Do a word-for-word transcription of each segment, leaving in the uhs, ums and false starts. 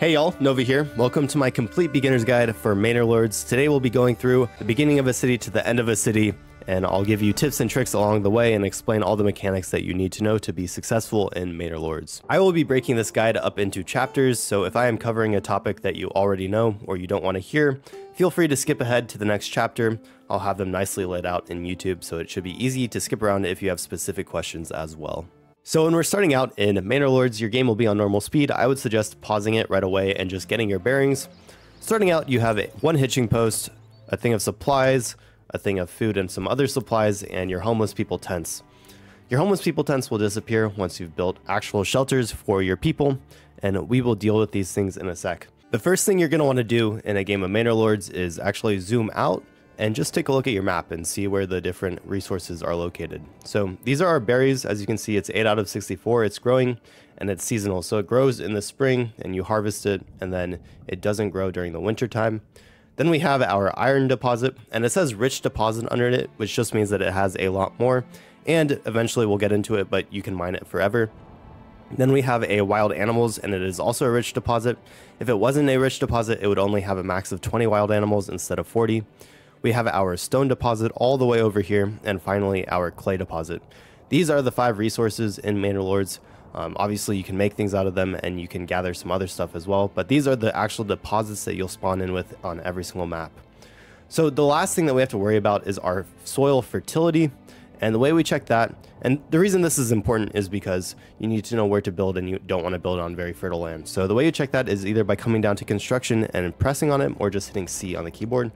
Hey y'all, Nova here. Welcome to my complete beginner's guide for Manor Lords. Today we'll be going through the beginning of a city to the end of a city, and I'll give you tips and tricks along the way and explain all the mechanics that you need to know to be successful in Manor Lords. I will be breaking this guide up into chapters, so if I am covering a topic that you already know or you don't want to hear, feel free to skip ahead to the next chapter. I'll have them nicely laid out in YouTube, so it should be easy to skip around if you have specific questions as well. So when we're starting out in Manor Lords, your game will be on normal speed. I would suggest pausing it right away and just getting your bearings. Starting out, you have one hitching post, a thing of supplies, a thing of food and some other supplies, and your homeless people tents. Your homeless people tents will disappear once you've built actual shelters for your people, and we will deal with these things in a sec. The first thing you're going to want to do in a game of Manor Lords is actually zoom out and just take a look at your map and see where the different resources are located. So these are our berries. As you can see, it's eight out of sixty-four, it's growing, and it's seasonal. So it grows in the spring and you harvest it, and then it doesn't grow during the winter time. Then we have our iron deposit, and it says rich deposit under it, which just means that it has a lot more, and eventually we'll get into it, but you can mine it forever. Then we have a wild animals, and it is also a rich deposit. If it wasn't a rich deposit, it would only have a max of twenty wild animals instead of forty. We have our stone deposit all the way over here, and finally our clay deposit. These are the five resources in Manor Lords. Um, obviously you can make things out of them and you can gather some other stuff as well, but these are the actual deposits that you'll spawn in with on every single map. So the last thing that we have to worry about is our soil fertility, and the way we check that, and the reason this is important is because you need to know where to build and you don't want to build on very fertile land. So the way you check that is either by coming down to construction and pressing on it, or just hitting C on the keyboard.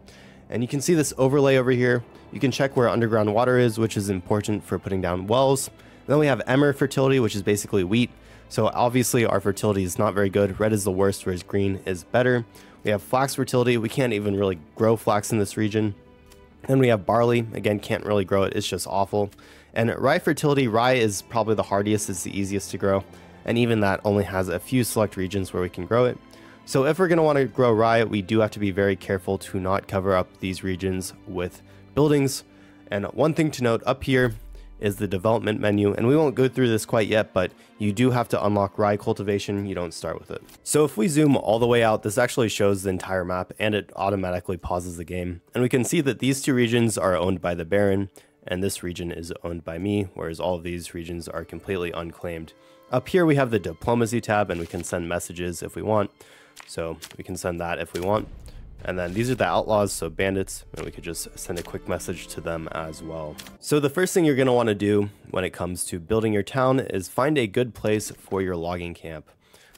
And you can see this overlay over here. You can check where underground water is, which is important for putting down wells. And then we have emmer fertility, which is basically wheat. So obviously our fertility is not very good. Red is the worst, whereas green is better. We have flax fertility. We can't even really grow flax in this region. Then we have barley. Again, can't really grow it. It's just awful. And rye fertility. Rye is probably the hardiest. It's the easiest to grow. And even that only has a few select regions where we can grow it. So if we're going to want to grow rye, we do have to be very careful to not cover up these regions with buildings. And one thing to note up here is the development menu, and we won't go through this quite yet, but you do have to unlock rye cultivation. You don't start with it. So if we zoom all the way out, this actually shows the entire map, and it automatically pauses the game. And we can see that these two regions are owned by the Baron, and this region is owned by me, whereas all of these regions are completely unclaimed. Up here we have the diplomacy tab, and we can send messages if we want. So we can send that if we want. And then these are the outlaws, so bandits, and we could just send a quick message to them as well. So the first thing you're going to want to do when it comes to building your town is find a good place for your logging camp.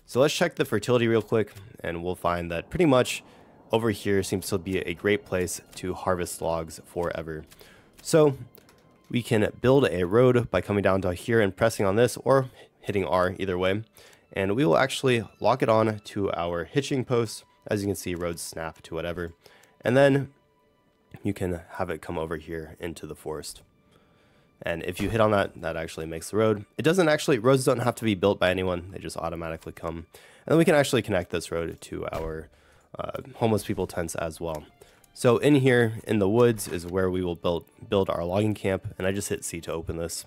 So let's check the fertility real quick, and we'll find that pretty much over here seems to be a great place to harvest logs forever. So we can build a road by coming down to here and pressing on this, or hitting R, either way. And we will actually lock it on to our hitching post. As you can see, roads snap to whatever. And then you can have it come over here into the forest. And if you hit on that, that actually makes the road. It doesn't actually, roads don't have to be built by anyone. They just automatically come. And then we can actually connect this road to our uh, homeless people tents as well. So in here, in the woods, is where we will build, build our logging camp. And I just hit C to open this.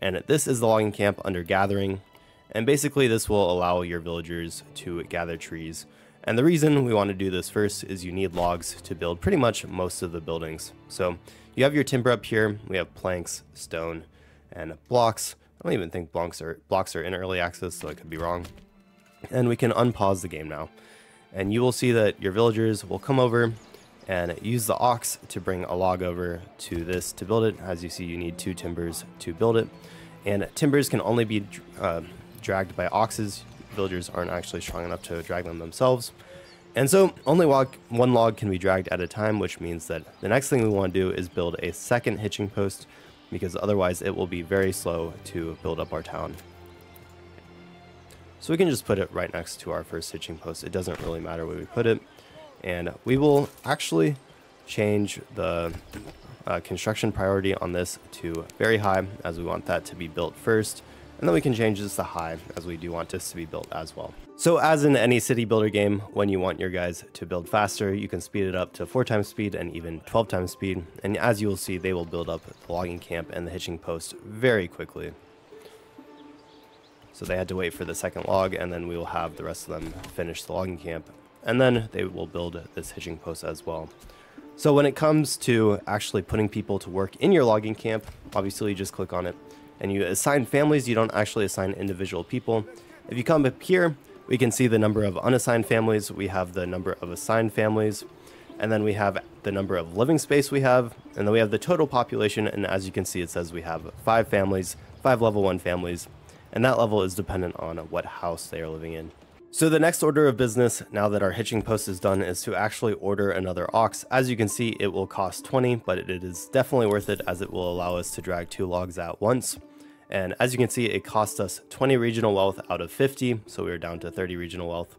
And this is the logging camp under gathering. And basically this will allow your villagers to gather trees. And the reason we want to do this first is you need logs to build pretty much most of the buildings. So you have your timber up here. We have planks, stone, and blocks. I don't even think blocks are, blocks are in early access, so I could be wrong. And we can unpause the game now. And you will see that your villagers will come over and use the ox to bring a log over to this to build it. As you see, you need two timbers to build it. And timbers can only be uh, dragged by oxes. Villagers aren't actually strong enough to drag them themselves, and so only one log can be dragged at a time, which means that the next thing we want to do is build a second hitching post, because otherwise it will be very slow to build up our town. So we can just put it right next to our first hitching post. It doesn't really matter where we put it. And we will actually change the uh, construction priority on this to very high, as we want that to be built first. And then we can change this to high, as we do want this to be built as well. So as in any city builder game, when you want your guys to build faster, you can speed it up to four times speed and even twelve times speed. And as you will see, they will build up the logging camp and the hitching post very quickly. So they had to wait for the second log, and then we will have the rest of them finish the logging camp, and then they will build this hitching post as well. So when it comes to actually putting people to work in your logging camp, obviously you just click on it and you assign families. You don't actually assign individual people. If you come up here, we can see the number of unassigned families. We have the number of assigned families, and then we have the number of living space we have, and then we have the total population. And as you can see, it says we have five families, five level one families, and that level is dependent on what house they are living in. So the next order of business, now that our hitching post is done, is to actually order another ox. As you can see, it will cost twenty, but it is definitely worth it, as it will allow us to drag two logs at once. And as you can see, it cost us twenty regional wealth out of fifty, so we are down to thirty regional wealth.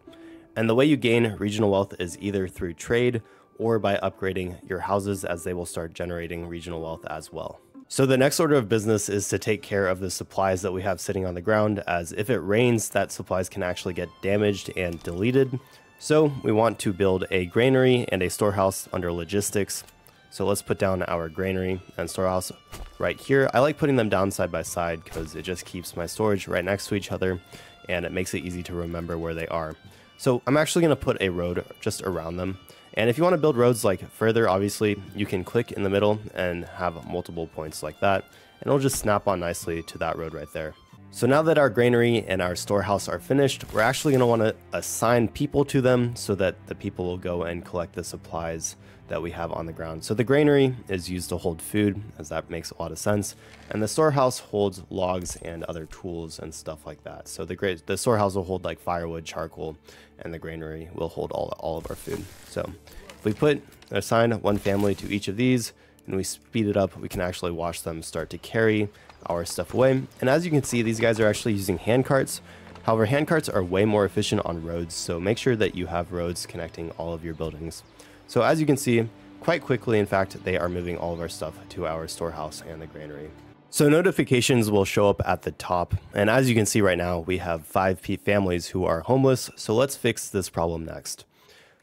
And the way you gain regional wealth is either through trade or by upgrading your houses, as they will start generating regional wealth as well. So the next order of business is to take care of the supplies that we have sitting on the ground, as if it rains, that supplies can actually get damaged and deleted. So we want to build a granary and a storehouse under logistics. So let's put down our granary and storehouse right here. I like putting them down side by side because it just keeps my storage right next to each other, and it makes it easy to remember where they are. So I'm actually going to put a road just around them. And if you want to build roads like further, obviously you can click in the middle and have multiple points like that, and it'll just snap on nicely to that road right there. So now that our granary and our storehouse are finished, we're actually going to want to assign people to them so that the people will go and collect the supplies that we have on the ground. So the granary is used to hold food, as that makes a lot of sense, and the storehouse holds logs and other tools and stuff like that. So the gra the storehouse will hold like firewood, charcoal, and the granary will hold all all of our food. So if we put assign one family to each of these and we speed it up, we can actually watch them start to carry our stuff away. And as you can see, these guys are actually using hand carts. However, hand carts are way more efficient on roads, so make sure that you have roads connecting all of your buildings. So as you can see, quite quickly, in fact, they are moving all of our stuff to our storehouse and the granary. So notifications will show up at the top, and as you can see right now, we have five families who are homeless, so let's fix this problem next.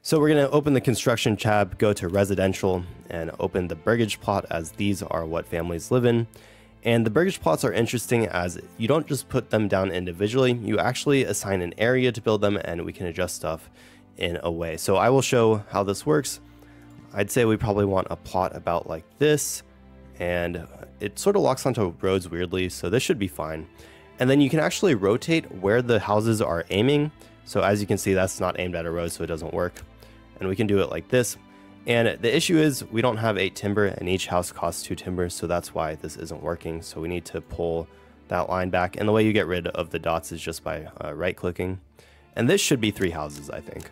So we're going to open the construction tab, go to residential, and open the burgage plot, as these are what families live in. And the burgage plots are interesting, as you don't just put them down individually, you actually assign an area to build them, and we can adjust stuff in a way. So I will show how this works. I'd say we probably want a plot about like this, and it sort of locks onto roads weirdly, so this should be fine. And then you can actually rotate where the houses are aiming. So as you can see, that's not aimed at a road, so it doesn't work. And we can do it like this. And the issue is we don't have eight timber, and each house costs two timber, so that's why this isn't working. So we need to pull that line back, and the way you get rid of the dots is just by uh, right clicking. And this should be three houses, I think.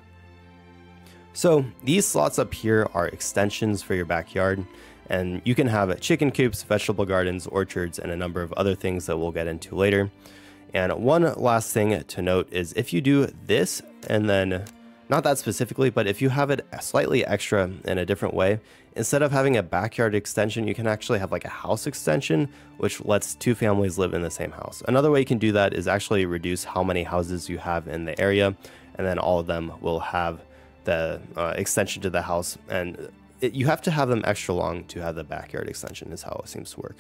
So these slots up here are extensions for your backyard, and you can have chicken coops, vegetable gardens, orchards, and a number of other things that we'll get into later. And one last thing to note is if you do this, and then not that specifically, but if you have it slightly extra in a different way, instead of having a backyard extension, you can actually have like a house extension, which lets two families live in the same house. Another way you can do that is actually reduce how many houses you have in the area, and then all of them will have the uh, extension to the house. And it, you have to have them extra long to have the backyard extension, is how it seems to work.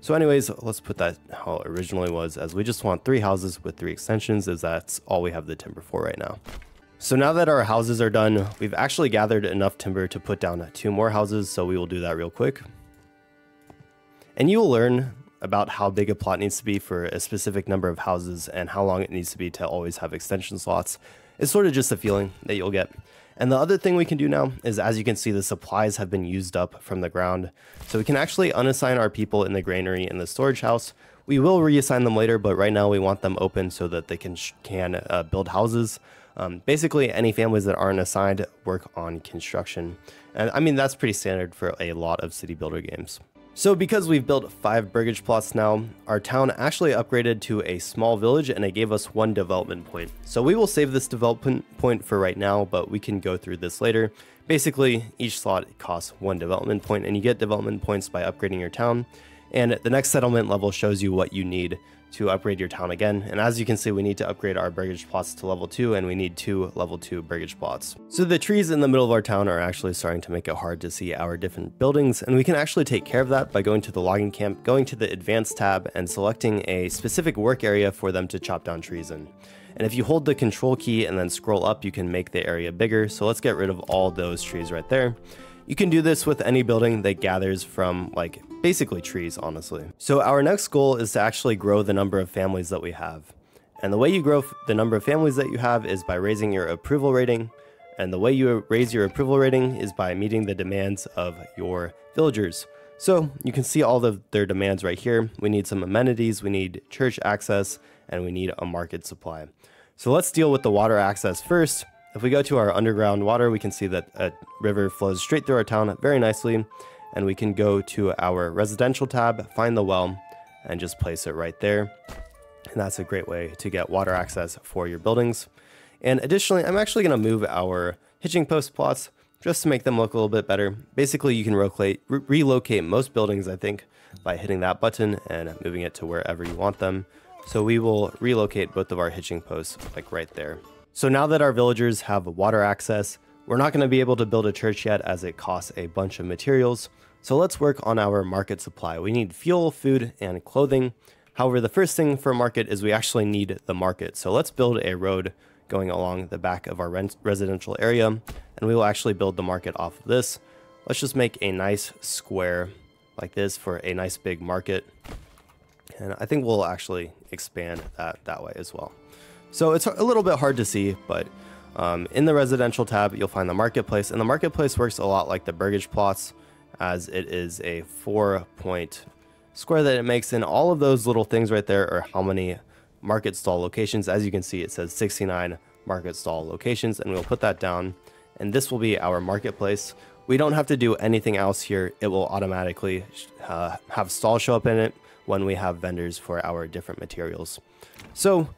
So anyways, let's put that how it originally was, as we just want three houses with three extensions, as that's all we have the timber for right now. So now that our houses are done, we've actually gathered enough timber to put down two more houses, so we will do that real quick. And you'll learn about how big a plot needs to be for a specific number of houses and how long it needs to be to always have extension slots. It's sort of just a feeling that you'll get. And the other thing we can do now is, as you can see, the supplies have been used up from the ground. So we can actually unassign our people in the granary and the storage house. We will reassign them later, but right now we want them open so that they can, can uh, build houses. Um, basically, any families that aren't assigned work on construction. And I mean, that's pretty standard for a lot of city builder games. So because we've built five burgage plots now, our town actually upgraded to a small village, and it gave us one development point. So we will save this development point for right now, but we can go through this later. Basically, each slot costs one development point, and you get development points by upgrading your town. And the next settlement level shows you what you need to upgrade your town again. And as you can see, we need to upgrade our brigage plots to level two, and we need two level two brigage plots. So the trees in the middle of our town are actually starting to make it hard to see our different buildings, and we can actually take care of that by going to the logging camp, going to the advanced tab, and selecting a specific work area for them to chop down trees in. And if you hold the control key and then scroll up, you can make the area bigger. So let's get rid of all those trees right there. You can do this with any building that gathers from, like, basically trees, honestly. So our next goal is to actually grow the number of families that we have. And the way you grow the number of families that you have is by raising your approval rating. And the way you raise your approval rating is by meeting the demands of your villagers. So you can see all of their demands right here. We need some amenities, we need church access, and we need a market supply. So let's deal with the water access first. If we go to our underground water, we can see that a river flows straight through our town very nicely, and we can go to our residential tab, find the well, and just place it right there. And that's a great way to get water access for your buildings. And additionally, I'm actually going to move our hitching post plots just to make them look a little bit better. Basically, you can relocate, re relocate most buildings, I think, by hitting that button and moving it to wherever you want them. So we will relocate both of our hitching posts, like right there. So now that our villagers have water access, we're not going to be able to build a church yet as it costs a bunch of materials. So let's work on our market supply. We need fuel, food, and clothing. However, the first thing for market is we actually need the market. So let's build a road going along the back of our residential area, and we will actually build the market off of this. Let's just make a nice square like this for a nice big market. And I think we'll actually expand that that way as well. So it's a little bit hard to see, but um, in the residential tab, you'll find the marketplace. And the marketplace works a lot like the burgage plots, as it is a four-point square that it makes. And all of those little things right there are how many market stall locations. As you can see, it says sixty-nine market stall locations, and we'll put that down. And this will be our marketplace. We don't have to do anything else here. It will automatically uh, have stall show up in it when we have vendors for our different materials. So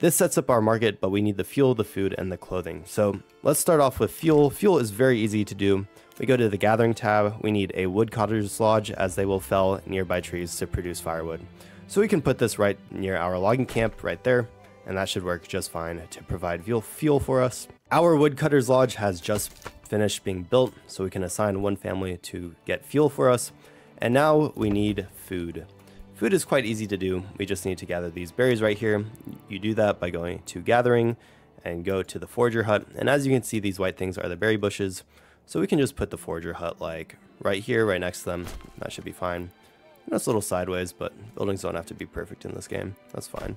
this sets up our market, but we need the fuel, the food, and the clothing. So let's start off with fuel. Fuel is very easy to do. We go to the gathering tab. We need a woodcutter's lodge, as they will fell nearby trees to produce firewood. So we can put this right near our logging camp right there, and that should work just fine to provide fuel, fuel for us. Our woodcutter's lodge has just finished being built, so we can assign one family to get fuel for us. And now we need food. Food is quite easy to do. We just need to gather these berries right here. You do that by going to gathering and go to the forager hut. And as you can see, these white things are the berry bushes. So we can just put the forager hut like right here, right next to them. That should be fine. That's a little sideways, but buildings don't have to be perfect in this game. That's fine.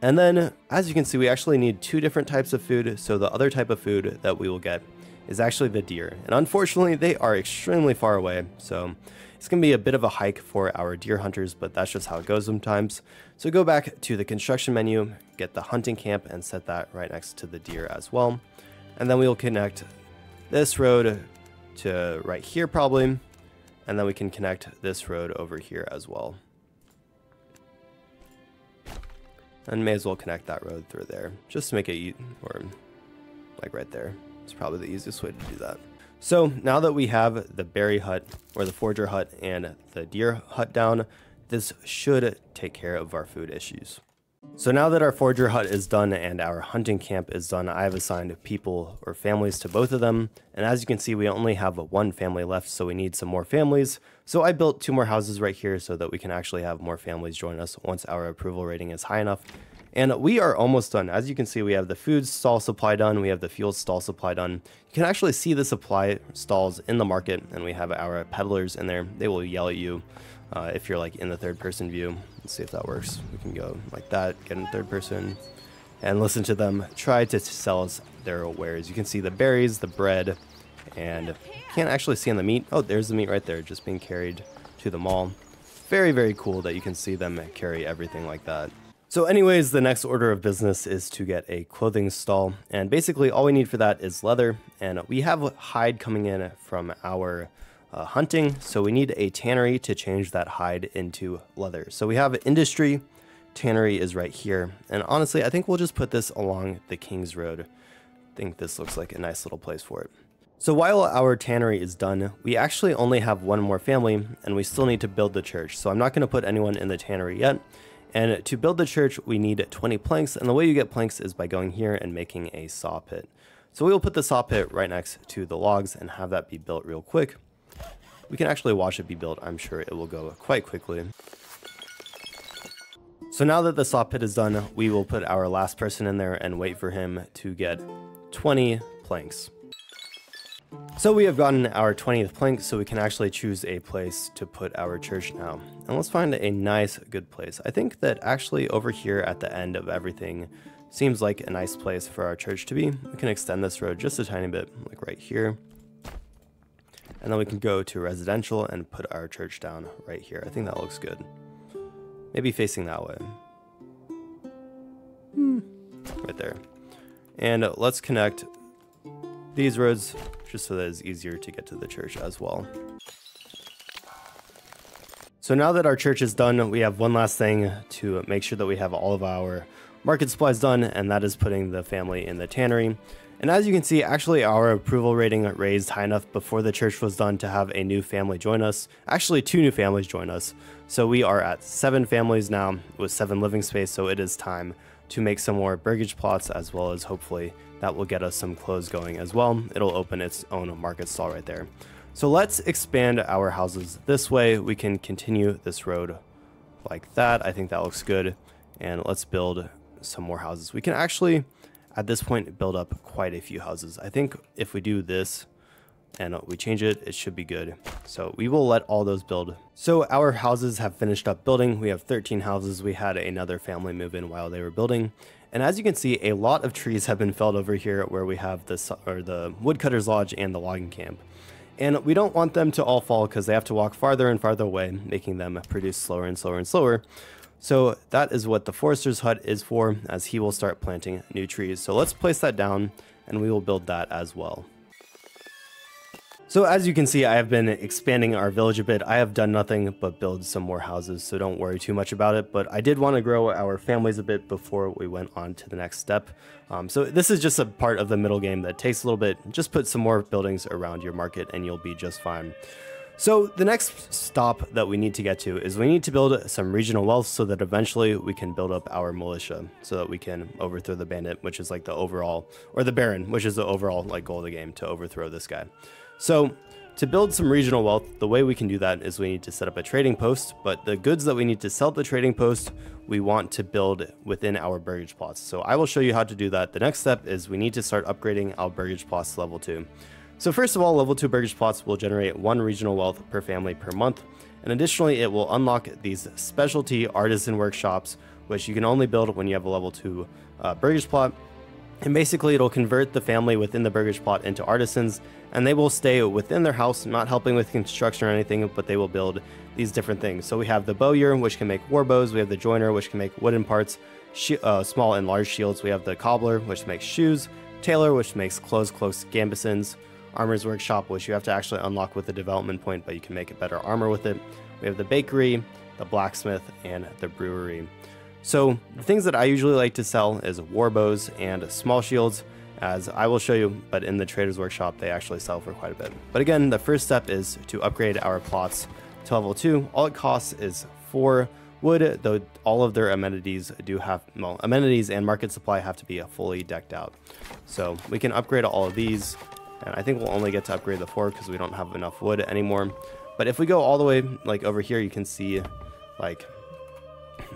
And then as you can see, we actually need two different types of food. So the other type of food that we will get is actually the deer. And unfortunately, they are extremely far away. So it's gonna be a bit of a hike for our deer hunters, but that's just how it goes sometimes. So go back to the construction menu, get the hunting camp, and set that right next to the deer as well. And then we will connect this road to right here probably. And then we can connect this road over here as well. And may as well connect that road through there, just to make it, or like right there. It's probably the easiest way to do that. So now that we have the berry hut, or the forager hut, and the deer hut down, this should take care of our food issues. So now that our forager hut is done and our hunting camp is done, I have assigned people or families to both of them. And as you can see, we only have one family left, so we need some more families. So I built two more houses right here so that we can actually have more families join us once our approval rating is high enough. And we are almost done. As you can see, we have the food stall supply done. We have the fuel stall supply done. You can actually see the supply stalls in the market, and we have our peddlers in there. They will yell at you uh, if you're like in the third person view. Let's see if that works. We can go like that, get in third person, and listen to them try to sell us their wares. You can see the berries, the bread, and can't actually see on the meat. Oh, there's the meat right there, just being carried to the mall. Very, very cool that you can see them carry everything like that. So anyways, the next order of business is to get a clothing stall, and basically all we need for that is leather, and we have hide coming in from our uh, hunting, so we need a tannery to change that hide into leather. So we have industry, tannery is right here, and honestly I think we'll just put this along the King's Road. I think this looks like a nice little place for it. So while our tannery is done, we actually only have one more family, and we still need to build the church, so I'm not going to put anyone in the tannery yet. And to build the church, we need twenty planks, and the way you get planks is by going here and making a saw pit. So we will put the saw pit right next to the logs and have that be built real quick. We can actually watch it be built, I'm sure it will go quite quickly. So now that the saw pit is done, we will put our last person in there and wait for him to get twenty planks. So we have gotten our twentieth plank, so we can actually choose a place to put our church now. And let's find a nice, good place. I think that actually over here at the end of everything seems like a nice place for our church to be. We can extend this road just a tiny bit, like right here. And then we can go to residential and put our church down right here. I think that looks good. Maybe facing that way. Hmm. Right there. And let's connect these roads, just so that it's easier to get to the church as well. So now that our church is done, we have one last thing to make sure that we have all of our market supplies done, and that is putting the family in the tannery. And as you can see, actually our approval rating raised high enough before the church was done to have a new family join us. Actually, two new families join us. So we are at seven families now with seven living space, so it is time to make some more burgage plots, as well as hopefully that will get us some clothes going as well. It'll open its own market stall right there. So let's expand our houses this way. We can continue this road like that. I think that looks good. And let's build some more houses. We can actually, at this point, build up quite a few houses. I think if we do this and we change it, it should be good. So we will let all those build. So our houses have finished up building. We have thirteen houses. We had another family move in while they were building. And as you can see, a lot of trees have been felled over here where we have this, or the woodcutter's lodge and the logging camp. And we don't want them to all fall because they have to walk farther and farther away, making them produce slower and slower and slower. So that is what the forester's hut is for, as he will start planting new trees. So let's place that down and we will build that as well. So as you can see, I have been expanding our village a bit. I have done nothing but build some more houses, so don't worry too much about it. But I did want to grow our families a bit before we went on to the next step. Um, so this is just a part of the middle game that takes a little bit. Just put some more buildings around your market and you'll be just fine. So the next stop that we need to get to is we need to build some regional wealth so that eventually we can build up our militia so that we can overthrow the bandit, which is like the overall, or the Baron, which is the overall like goal of the game, to overthrow this guy. So to build some regional wealth, the way we can do that is we need to set up a trading post, but the goods that we need to sell at the trading post, we want to build within our burgage plots. So I will show you how to do that. The next step is we need to start upgrading our burgage plots to level two. So first of all, level two burgage plots will generate one regional wealth per family per month. And additionally, it will unlock these specialty artisan workshops, which you can only build when you have a level two uh, burgage plot. And basically it'll convert the family within the burgage plot into artisans, and they will stay within their house, not helping with construction or anything, but they will build these different things. So we have the bowyer, which can make war bows. We have the joiner, which can make wooden parts, uh, small and large shields. We have the cobbler, which makes shoes, tailor, which makes clothes, cloaks, gambesons, armor's workshop, which you have to actually unlock with the development point, but you can make a better armor with it. We have the bakery, the blacksmith, and the brewery. So the things that I usually like to sell is war bows and small shields, as I will show you, but in the Trader's Workshop, they actually sell for quite a bit. But again, the first step is to upgrade our plots to level two. All it costs is four wood, though all of their amenities do have, well, amenities and market supply have to be fully decked out. So we can upgrade all of these, and I think we'll only get to upgrade the four because we don't have enough wood anymore. But if we go all the way like over here, you can see like,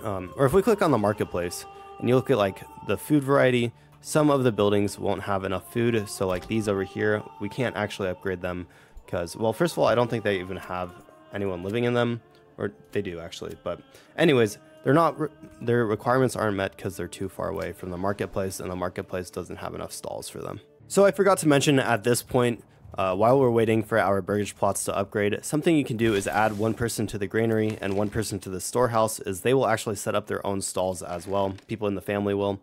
Um, or if we click on the marketplace and you look at like the food variety, some of the buildings won't have enough food. So like these over here, we can't actually upgrade them because, well, first of all, I don't think they even have anyone living in them, or they do actually. But anyways, they're not, re their requirements aren't met because they're too far away from the marketplace, and the marketplace doesn't have enough stalls for them. So I forgot to mention at this point, Uh, while we're waiting for our burgage plots to upgrade, something you can do is add one person to the granary and one person to the storehouse, as they will actually set up their own stalls as well. People in the family will.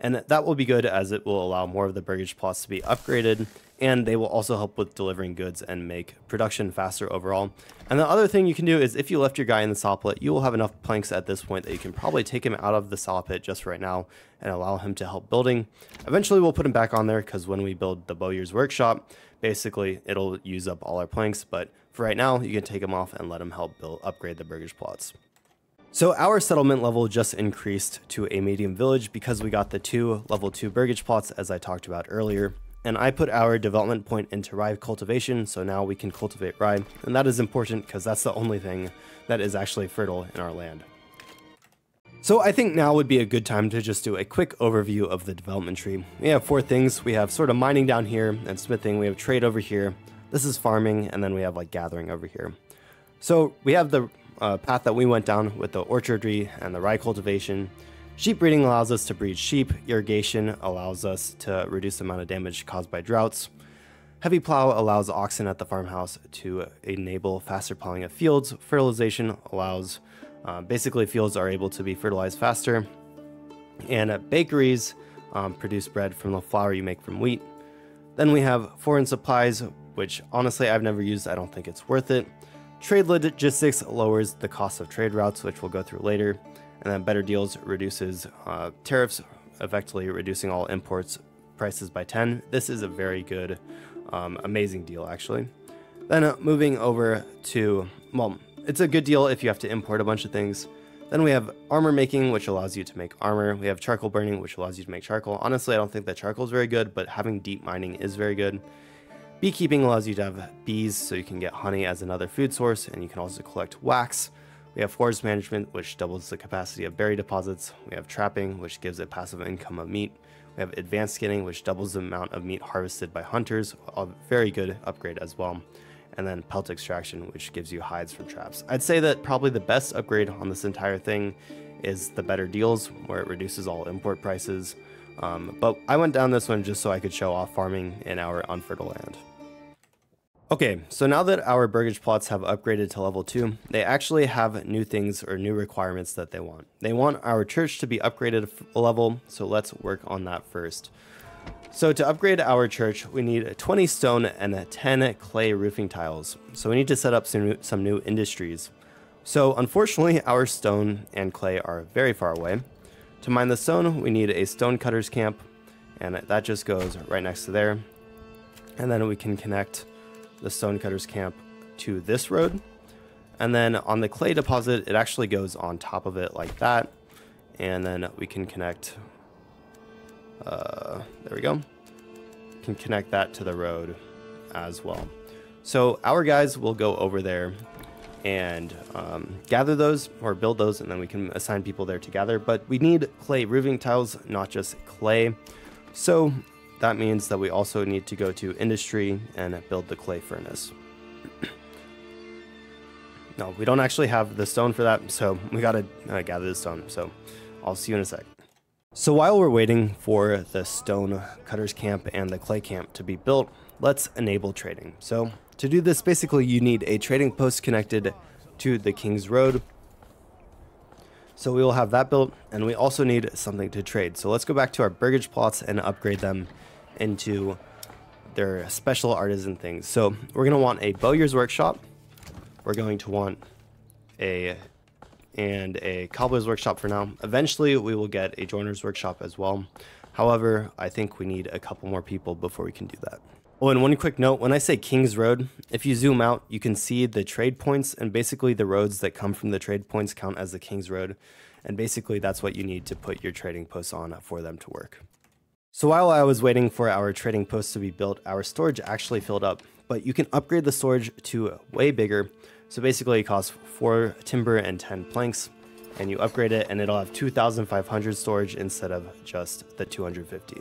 And that will be good as it will allow more of the burgage plots to be upgraded, and they will also help with delivering goods and make production faster overall. And the other thing you can do is if you left your guy in the saw pit, you will have enough planks at this point that you can probably take him out of the saw pit just right now and allow him to help building. Eventually we'll put him back on there because when we build the Bowyer's Workshop, basically it'll use up all our planks, but for right now you can take him off and let him help build, upgrade the burgage plots. So our settlement level just increased to a medium village because we got the two level two burgage plots as I talked about earlier. And I put our development point into rye cultivation, so now we can cultivate rye. And that is important because that's the only thing that is actually fertile in our land. So I think now would be a good time to just do a quick overview of the development tree. We have four things. We have sort of mining down here and smithing. We have trade over here. This is farming, and then we have like gathering over here. So we have the Uh, path that we went down with the orchardry and the rye cultivation. Sheep breeding allows us to breed sheep. Irrigation allows us to reduce the amount of damage caused by droughts. Heavy plow allows oxen at the farmhouse to enable faster plowing of fields. Fertilization allows uh, basically fields are able to be fertilized faster. And uh, bakeries um, produce bread from the flour you make from wheat. Then we have foreign supplies, which honestly I've never used. I don't think it's worth it. Trade logistics lowers the cost of trade routes, which we'll go through later, and then better deals reduces uh, tariffs, effectively reducing all imports prices by ten. This is a very good, um, amazing deal, actually. Then uh, moving over to, well, it's a good deal if you have to import a bunch of things. Then we have armor making, which allows you to make armor. We have charcoal burning, which allows you to make charcoal. Honestly, I don't think that charcoal is very good, but having deep mining is very good. Beekeeping allows you to have bees so you can get honey as another food source, and you can also collect wax. We have forest management, which doubles the capacity of berry deposits. We have trapping, which gives a passive income of meat. We have advanced skinning, which doubles the amount of meat harvested by hunters, a very good upgrade as well. And then pelt extraction, which gives you hides from traps. I'd say that probably the best upgrade on this entire thing is the better deals, where it reduces all import prices. Um, but I went down this one just so I could show off farming in our unfertile land. Okay, so now that our burgage plots have upgraded to level two, they actually have new things or new requirements that they want. They want our church to be upgraded a level, so let's work on that first. So to upgrade our church, we need twenty stone and ten clay roofing tiles. So we need to set up some, some new industries. So unfortunately, our stone and clay are very far away. To mine the stone, we need a stonecutter's camp, and that just goes right next to there. And then we can connect the stonecutter's camp to this road. And then on the clay deposit, it actually goes on top of it like that. And then we can connect, uh, there we go. We can connect that to the road as well. So our guys will go over there and um, gather those or build those, and then we can assign people there to gather. But we need clay roofing tiles, not just clay. So that means that we also need to go to industry and build the clay furnace. No, we don't actually have the stone for that, so we gotta uh, gather the stone. So I'll see you in a sec. So while we're waiting for the stone cutters camp and the clay camp to be built, let's enable trading. So to do this, basically you need a trading post connected to the King's Road. So we will have that built, and we also need something to trade. So let's go back to our burgage plots and upgrade them into their special artisan things. So we're gonna want a Bowyer's Workshop. We're going to want a and a cobbler's workshop for now. Eventually we will get a joiner's workshop as well. However, I think we need a couple more people before we can do that. Oh, and one quick note, when I say King's Road, if you zoom out, you can see the trade points, and basically the roads that come from the trade points count as the King's Road. And basically that's what you need to put your trading posts on for them to work. So while I was waiting for our trading posts to be built, our storage actually filled up, but you can upgrade the storage to way bigger. So basically it costs four timber and ten planks, and you upgrade it and it'll have two thousand five hundred storage instead of just the two hundred fifty.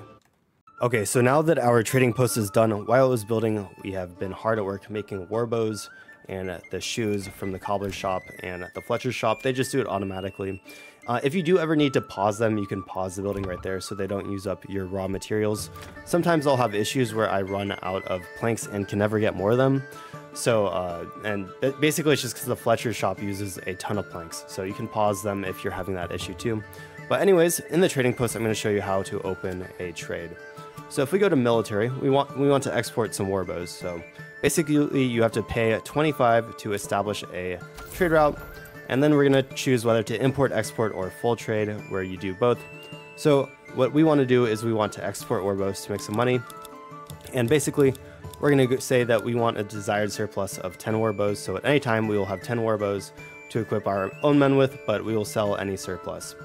Okay, so now that our trading post is done, while it was building, we have been hard at work making war bows and the shoes from the cobbler's shop and the Fletcher's shop. They just do it automatically. Uh, if you do ever need to pause them, you can pause the building right there so they don't use up your raw materials. Sometimes I'll have issues where I run out of planks and can never get more of them. So, uh, and basically it's just because the Fletcher's shop uses a ton of planks. So you can pause them if you're having that issue too. But anyways, in the trading post, I'm going to show you how to open a trade. So if we go to military, we want we want to export some war bows. So basically, you have to pay twenty-five to establish a trade route, and then we're going to choose whether to import, export, or full trade, where you do both. So what we want to do is we want to export war bows to make some money, and basically, we're going to say that we want a desired surplus of ten war bows. So at any time, we will have ten war bows to equip our own men with, but we will sell any surplus.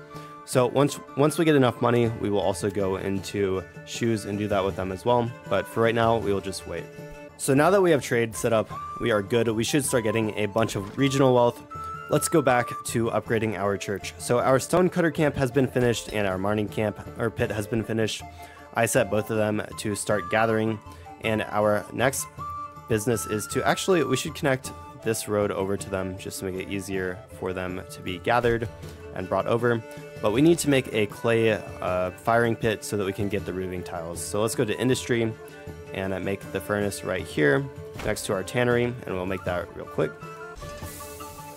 So once once we get enough money, we will also go into shoes and do that with them as well. But for right now, we will just wait. So now that we have trade set up, we are good. We should start getting a bunch of regional wealth. Let's go back to upgrading our church. So our stonecutter camp has been finished and our mining camp or pit has been finished. I set both of them to start gathering. And our next business is to actually, we should connect this road over to them just to make it easier for them to be gathered and brought over. But we need to make a clay uh, firing pit so that we can get the roofing tiles. So let's go to industry and make the furnace right here next to our tannery, and we'll make that real quick.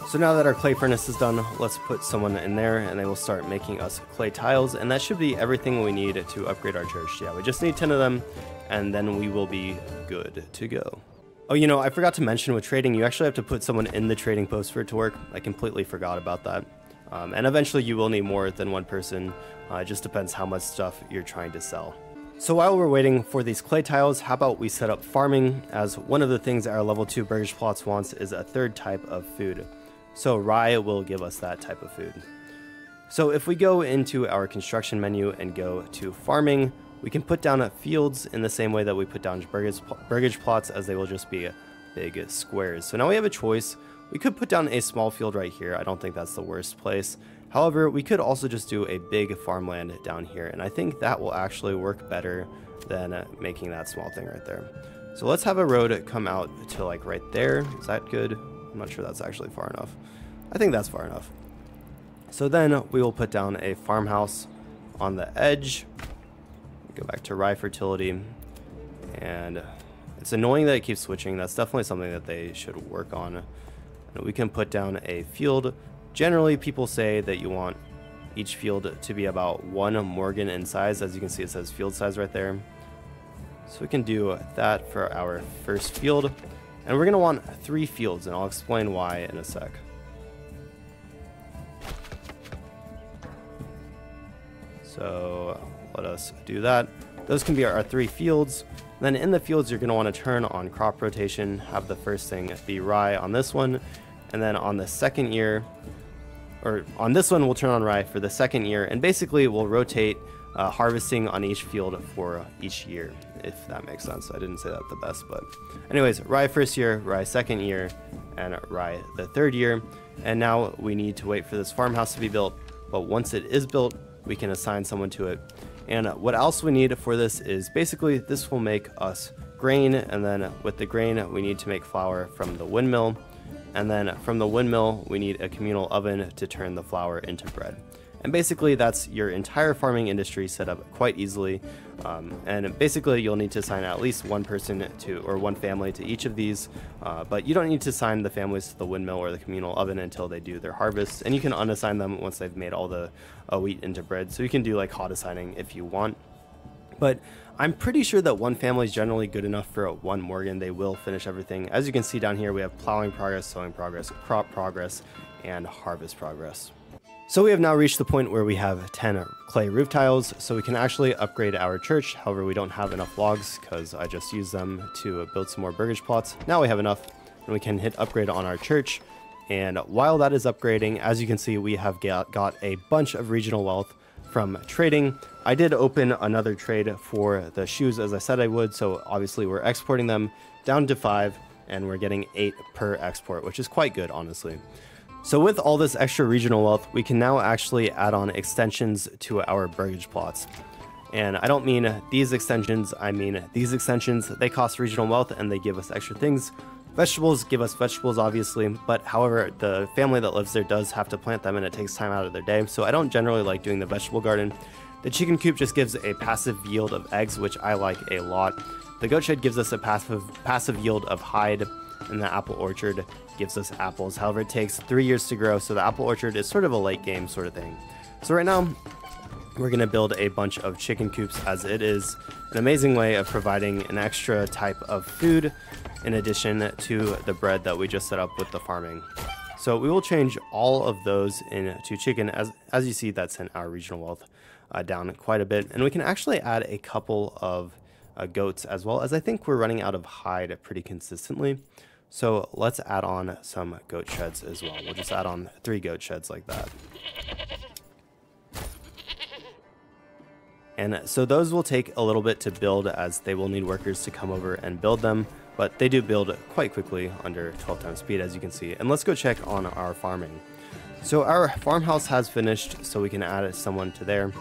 So now that our clay furnace is done, let's put someone in there and they will start making us clay tiles, and that should be everything we need to upgrade our church. Yeah, we just need ten of them and then we will be good to go. Oh, you know, I forgot to mention with trading, you actually have to put someone in the trading post for it to work. I completely forgot about that. Um, and eventually you will need more than one person. Uh, it just depends how much stuff you're trying to sell. So while we're waiting for these clay tiles, how about we set up farming, as one of the things our level two Burgage Plots wants is a third type of food. So rye will give us that type of food. So if we go into our construction menu and go to farming, we can put down fields in the same way that we put down burgage, burgage plots, as they will just be big squares. So now we have a choice. We could put down a small field right here. I don't think that's the worst place. However, we could also just do a big farmland down here, and I think that will actually work better than making that small thing right there. So let's have a road come out to like right there. Is that good? I'm not sure that's actually far enough. I think that's far enough. So then we will put down a farmhouse on the edge. Go back to rye fertility, and it's annoying that it keeps switching. That's definitely something that they should work on. And we can put down a field. Generally, people say that you want each field to be about one morgan in size. As you can see, it says field size right there. So we can do that for our first field, and we're gonna want three fields, and I'll explain why in a sec. So let us do that. Those can be our three fields. Then in the fields, you're going to want to turn on crop rotation, have the first thing be rye on this one, and then on the second year, or on this one, we'll turn on rye for the second year, and basically we'll rotate uh, harvesting on each field for each year, if that makes sense. I didn't say that the best, but anyways, rye first year, rye second year, and rye the third year. And now we need to wait for this farmhouse to be built, but once it is built, we can assign someone to it. And what else we need for this is basically this will make us grain, and then with the grain we need to make flour from the windmill, and then from the windmill we need a communal oven to turn the flour into bread. And basically that's your entire farming industry set up quite easily, um, and basically you'll need to assign at least one person to, or one family to each of these, uh, but you don't need to assign the families to the windmill or the communal oven until they do their harvest, and you can unassign them once they've made all the uh, wheat into bread, so you can do like hot assigning if you want. But I'm pretty sure that one family is generally good enough for one morgan. They will finish everything. As you can see down here, we have plowing progress, sowing progress, crop progress, and harvest progress. So we have now reached the point where we have ten clay roof tiles, so we can actually upgrade our church. However, we don't have enough logs because I just used them to build some more burgage plots. Now we have enough, and we can hit upgrade on our church. And while that is upgrading, as you can see, we have got a bunch of regional wealth from trading. I did open another trade for the shoes as I said I would, so obviously we're exporting them down to five, and we're getting eight per export, which is quite good, honestly. So with all this extra regional wealth, we can now actually add on extensions to our burgage plots. And I don't mean these extensions, I mean these extensions. They cost regional wealth and they give us extra things. Vegetables give us vegetables, obviously, but however, the family that lives there does have to plant them and it takes time out of their day. So I don't generally like doing the vegetable garden. The chicken coop just gives a passive yield of eggs, which I like a lot. The goat shed gives us a passive, passive yield of hide. And the apple orchard gives us apples. However, it takes three years to grow, so the apple orchard is sort of a late game sort of thing. So right now, we're going to build a bunch of chicken coops, as it is an amazing way of providing an extra type of food in addition to the bread that we just set up with the farming. So we will change all of those into chicken. As, as you see, that sent our regional wealth uh, down quite a bit. And we can actually add a couple of uh, goats as well, as I think we're running out of hide pretty consistently. So let's add on some goat sheds as well. We'll just add on three goat sheds like that. And so those will take a little bit to build, as they will need workers to come over and build them, but they do build quite quickly under twelve times speed, as you can see. And let's go check on our farming. So our farmhouse has finished, so we can add someone to there.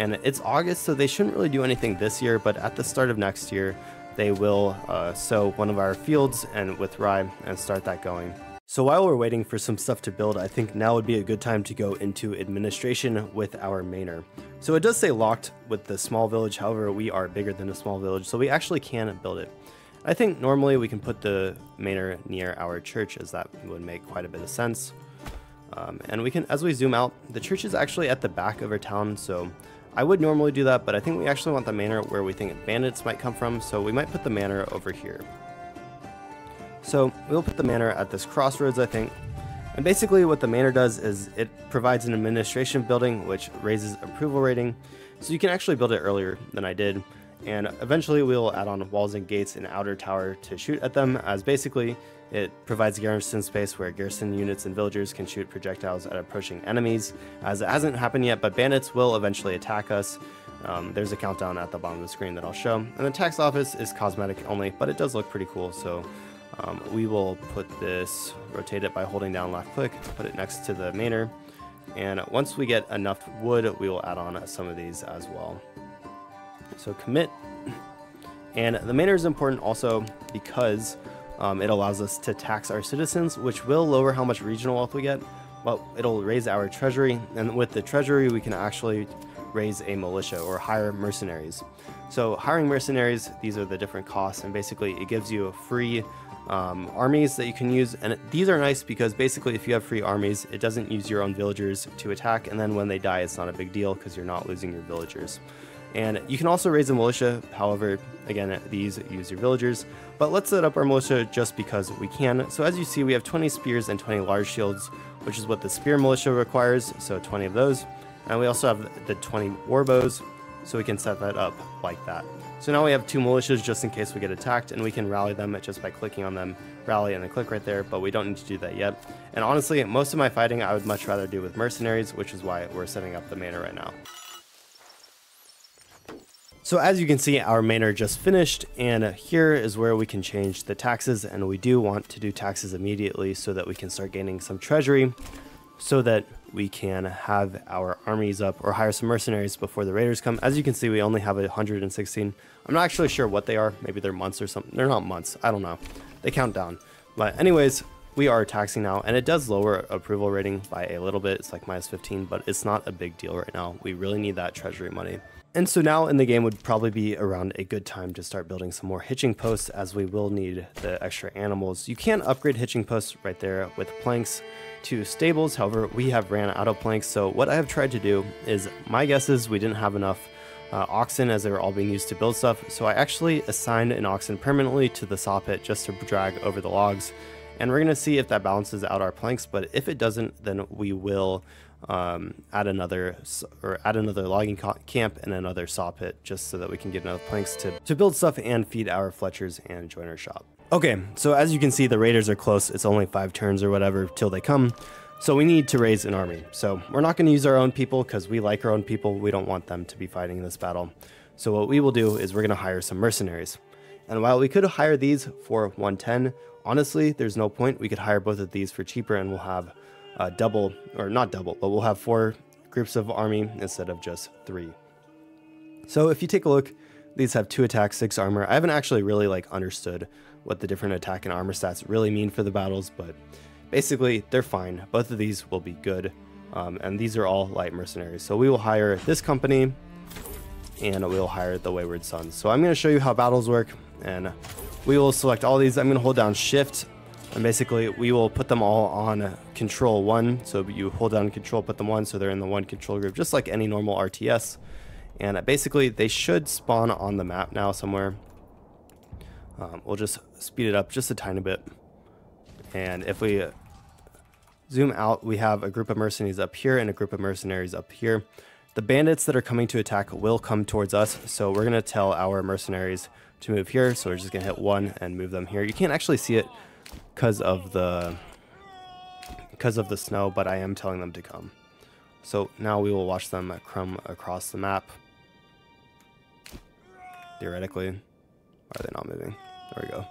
And it's August, so they shouldn't really do anything this year, but at the start of next year, they will uh, sow one of our fields and with rye and start that going. So while we're waiting for some stuff to build, I think now would be a good time to go into administration with our manor. So it does say locked with the small village, however, we are bigger than a small village, so we actually can build it. I think normally we can put the manor near our church, as that would make quite a bit of sense. Um, and we can, as we zoom out, the church is actually at the back of our town, so I would normally do that, but I think we actually want the manor where we think bandits might come from, so we might put the manor over here. So we'll put the manor at this crossroads, I think. And basically what the manor does is it provides an administration building, which raises approval rating. So you can actually build it earlier than I did. And eventually we'll add on walls and gates and outer tower to shoot at them, as basically it provides garrison space where garrison units and villagers can shoot projectiles at approaching enemies, as it hasn't happened yet, but bandits will eventually attack us. Um, there's a countdown at the bottom of the screen that I'll show. And the tax office is cosmetic only, but it does look pretty cool. So. Um, we will put this, rotate it by holding down left click, put it next to the manor, and once we get enough wood, we will add on some of these as well. So commit, and the manor is important also because um, it allows us to tax our citizens, which will lower how much regional wealth we get, but it'll raise our treasury, and with the treasury we can actually raise a militia or hire mercenaries. So hiring mercenaries, these are the different costs, and basically it gives you a free Um, armies that you can use, and these are nice because basically if you have free armies, it doesn't use your own villagers to attack, and then when they die it's not a big deal because you're not losing your villagers. And you can also raise a militia, however, again, these use your villagers, but let's set up our militia just because we can. So as you see, we have twenty spears and twenty large shields, which is what the spear militia requires, so twenty of those, and we also have the twenty war bows, so we can set that up like that. So now we have two militias just in case we get attacked, and we can rally them just by clicking on them, rally, and then click right there, but we don't need to do that yet. And honestly, most of my fighting I would much rather do with mercenaries, which is why we're setting up the manor right now. So as you can see, our manor just finished, and here is where we can change the taxes, and we do want to do taxes immediately so that we can start gaining some treasury, so that we can have our armies up or hire some mercenaries before the raiders come. As you can see, we only have one hundred sixteen. I'm not actually sure what they are. Maybe they're months or something. They're not months. I don't know. They count down. But anyways, we are taxing now, and it does lower approval rating by a little bit. It's like minus fifteen, but it's not a big deal right now. We really need that treasury money. And so now in the game would probably be around a good time to start building some more hitching posts, as we will need the extra animals. You can upgrade hitching posts right there with planks to stables, however, we have ran out of planks, so what I have tried to do is, my guess is we didn't have enough uh, oxen, as they were all being used to build stuff, so I actually assigned an oxen permanently to the saw pit just to drag over the logs, and we're going to see if that balances out our planks, but if it doesn't, then we will um, add another or add another logging camp and another saw pit just so that we can get enough planks to, to build stuff and feed our fletchers and joiner shop. Okay, so as you can see, the raiders are close. It's only five turns or whatever till they come, so we need to raise an army. So we're not going to use our own people because we like our own people. We don't want them to be fighting this battle. So what we will do is we're going to hire some mercenaries. And while we could hire these for one ten, honestly, there's no point. We could hire both of these for cheaper, and we'll have uh, double, or not double, but we'll have four groups of army instead of just three. So if you take a look, these have two attack, six armor. I haven't actually really like understood what the different attack and armor stats really mean for the battles, but basically they're fine. Both of these will be good, um, and these are all light mercenaries. So we will hire this company, and we will hire the Wayward Sons. So I'm going to show you how battles work, and we will select all these. I'm going to hold down Shift, And basically, we will put them all on control one. So you hold down control, put them one, so they're in the one control group, just like any normal R T S. And basically, they should spawn on the map now somewhere. Um, we'll just speed it up just a tiny bit. And if we zoom out, we have a group of mercenaries up here and a group of mercenaries up here. The bandits that are coming to attack will come towards us, so we're going to tell our mercenaries to move here. So we're just going to hit one and move them here. You can't actually see it because of the because of the snow, but I am telling them to come. So now we will watch them crumb across the map. Theoretically, are they not moving? There we go.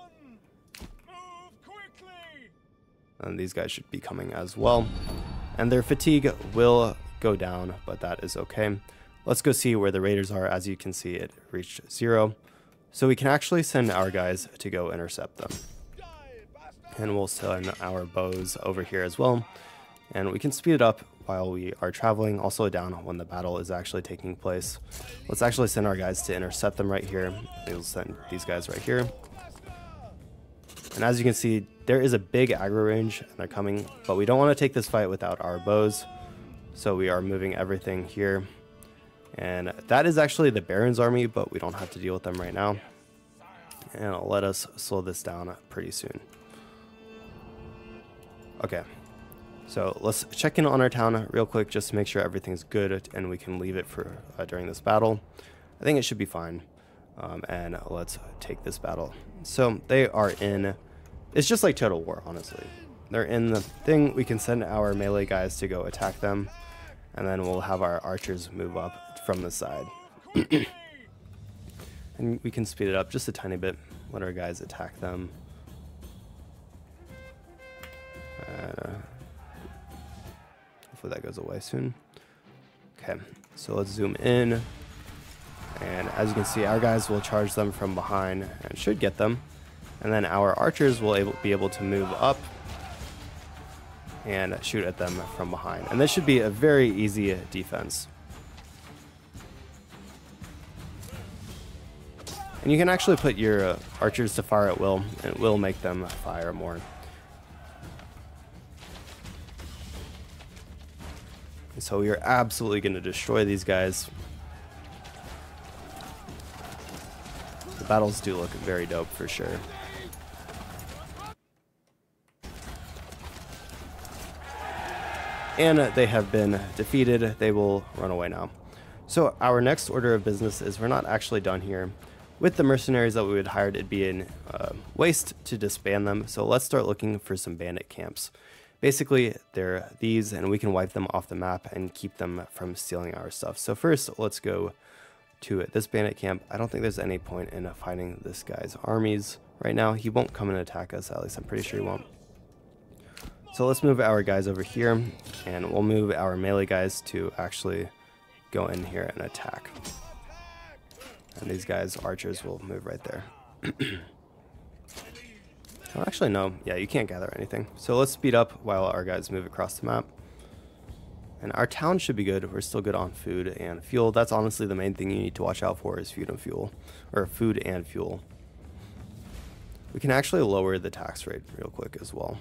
And these guys should be coming as well. And their fatigue will go down, but that is okay. Let's go see where the raiders are. As you can see, it reached zero. So we can actually send our guys to go intercept them. And we'll send our bows over here as well. And we can speed it up while we are traveling, also down when the battle is actually taking place. Let's actually send our guys to intercept them right here. We'll send these guys right here. And as you can see, there is a big aggro range and they're coming, but we don't want to take this fight without our bows. So we are moving everything here. And that is actually the Baron's army, but we don't have to deal with them right now. And it'll let us slow this down pretty soon. Okay. So let's check in on our town real quick just to make sure everything's good and we can leave it for uh, during this battle. I think it should be fine. Um, and let's take this battle. So they are in... It's just like Total War, honestly. They're in the thing. We can send our melee guys to go attack them. And then we'll have our archers move up from the side. And we can speed it up just a tiny bit. Let our guys attack them. Uh, hopefully that goes away soon. Okay, so let's zoom in. And as you can see, our guys will charge them from behind and should get them. And then our archers will able, be able to move up and shoot at them from behind. And this should be a very easy defense. And you can actually put your uh, archers to fire at will, and it will make them fire more. And so we are absolutely going to destroy these guys. The battles do look very dope for sure. And they have been defeated. They will run away now. So our next order of business is we're not actually done here. With the mercenaries that we had hired, it'd be a uh, waste to disband them. So let's start looking for some bandit camps. Basically, they're these, and we can wipe them off the map and keep them from stealing our stuff. So first, let's go to this bandit camp. I don't think there's any point in fighting this guy's armies right now. He won't come and attack us. At least I'm pretty sure he won't. So let's move our guys over here, and we'll move our melee guys to actually go in here and attack. And these guys, archers, will move right there. Oh, actually, no. Yeah, you can't gather anything. So let's speed up while our guys move across the map. And our town should be good. We're still good on food and fuel. That's honestly the main thing you need to watch out for is food and fuel, or food and fuel. We can actually lower the tax rate real quick as well.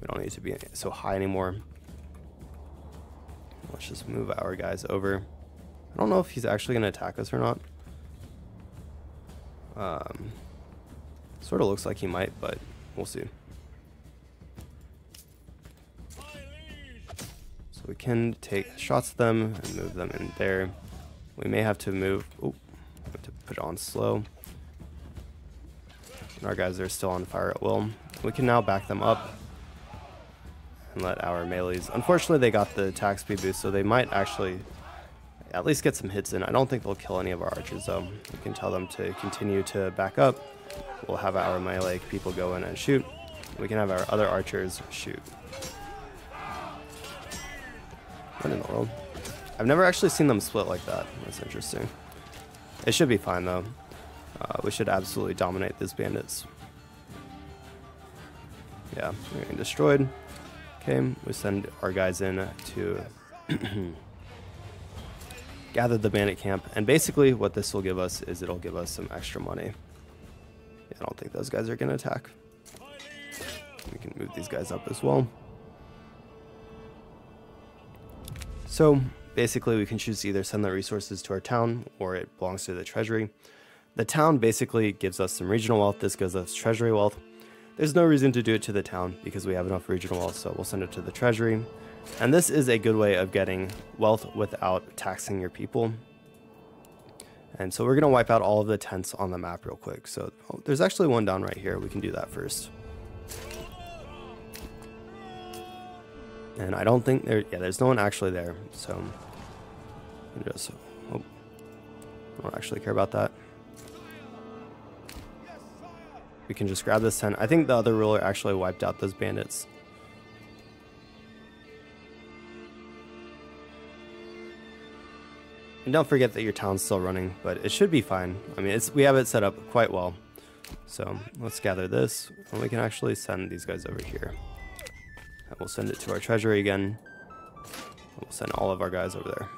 We don't need to be so high anymore. Let's just move our guys over. I don't know if he's actually going to attack us or not. Um, sort of looks like he might, but we'll see. So we can take shots at them and move them in there. We may have to move. Oh, we have to put it on slow. And our guys are still on fire at will. We can now back them up and let our melees. Unfortunately, they got the attack speed boost, so they might actually at least get some hits in. I don't think they'll kill any of our archers, though. We can tell them to continue to back up. We'll have our melee people go in and shoot. We can have our other archers shoot. What in the world? I've never actually seen them split like that. That's interesting. It should be fine, though. Uh, we should absolutely dominate these bandits. Yeah, we're getting destroyed. Okay, we send our guys in to gather the bandit camp. And basically what this will give us is it'll give us some extra money. I don't think those guys are going to attack. We can move these guys up as well. So basically we can choose to either send the resources to our town or it belongs to the treasury. The town basically gives us some regional wealth. This gives us treasury wealth. There's no reason to do it to the town because we have enough regional wealth, so we'll send it to the treasury. And this is a good way of getting wealth without taxing your people. And so we're going to wipe out all of the tents on the map real quick. So oh, there's actually one down right here. We can do that first. And I don't think there, yeah, there's no one actually there. So just, oh, I don't actually care about that. We can just grab this tent. I think the other ruler actually wiped out those bandits. And don't forget that your town's still running, but it should be fine. I mean, it's, we have it set up quite well. So let's gather this, and we can actually send these guys over here. And we'll send it to our treasury again. We'll send all of our guys over there.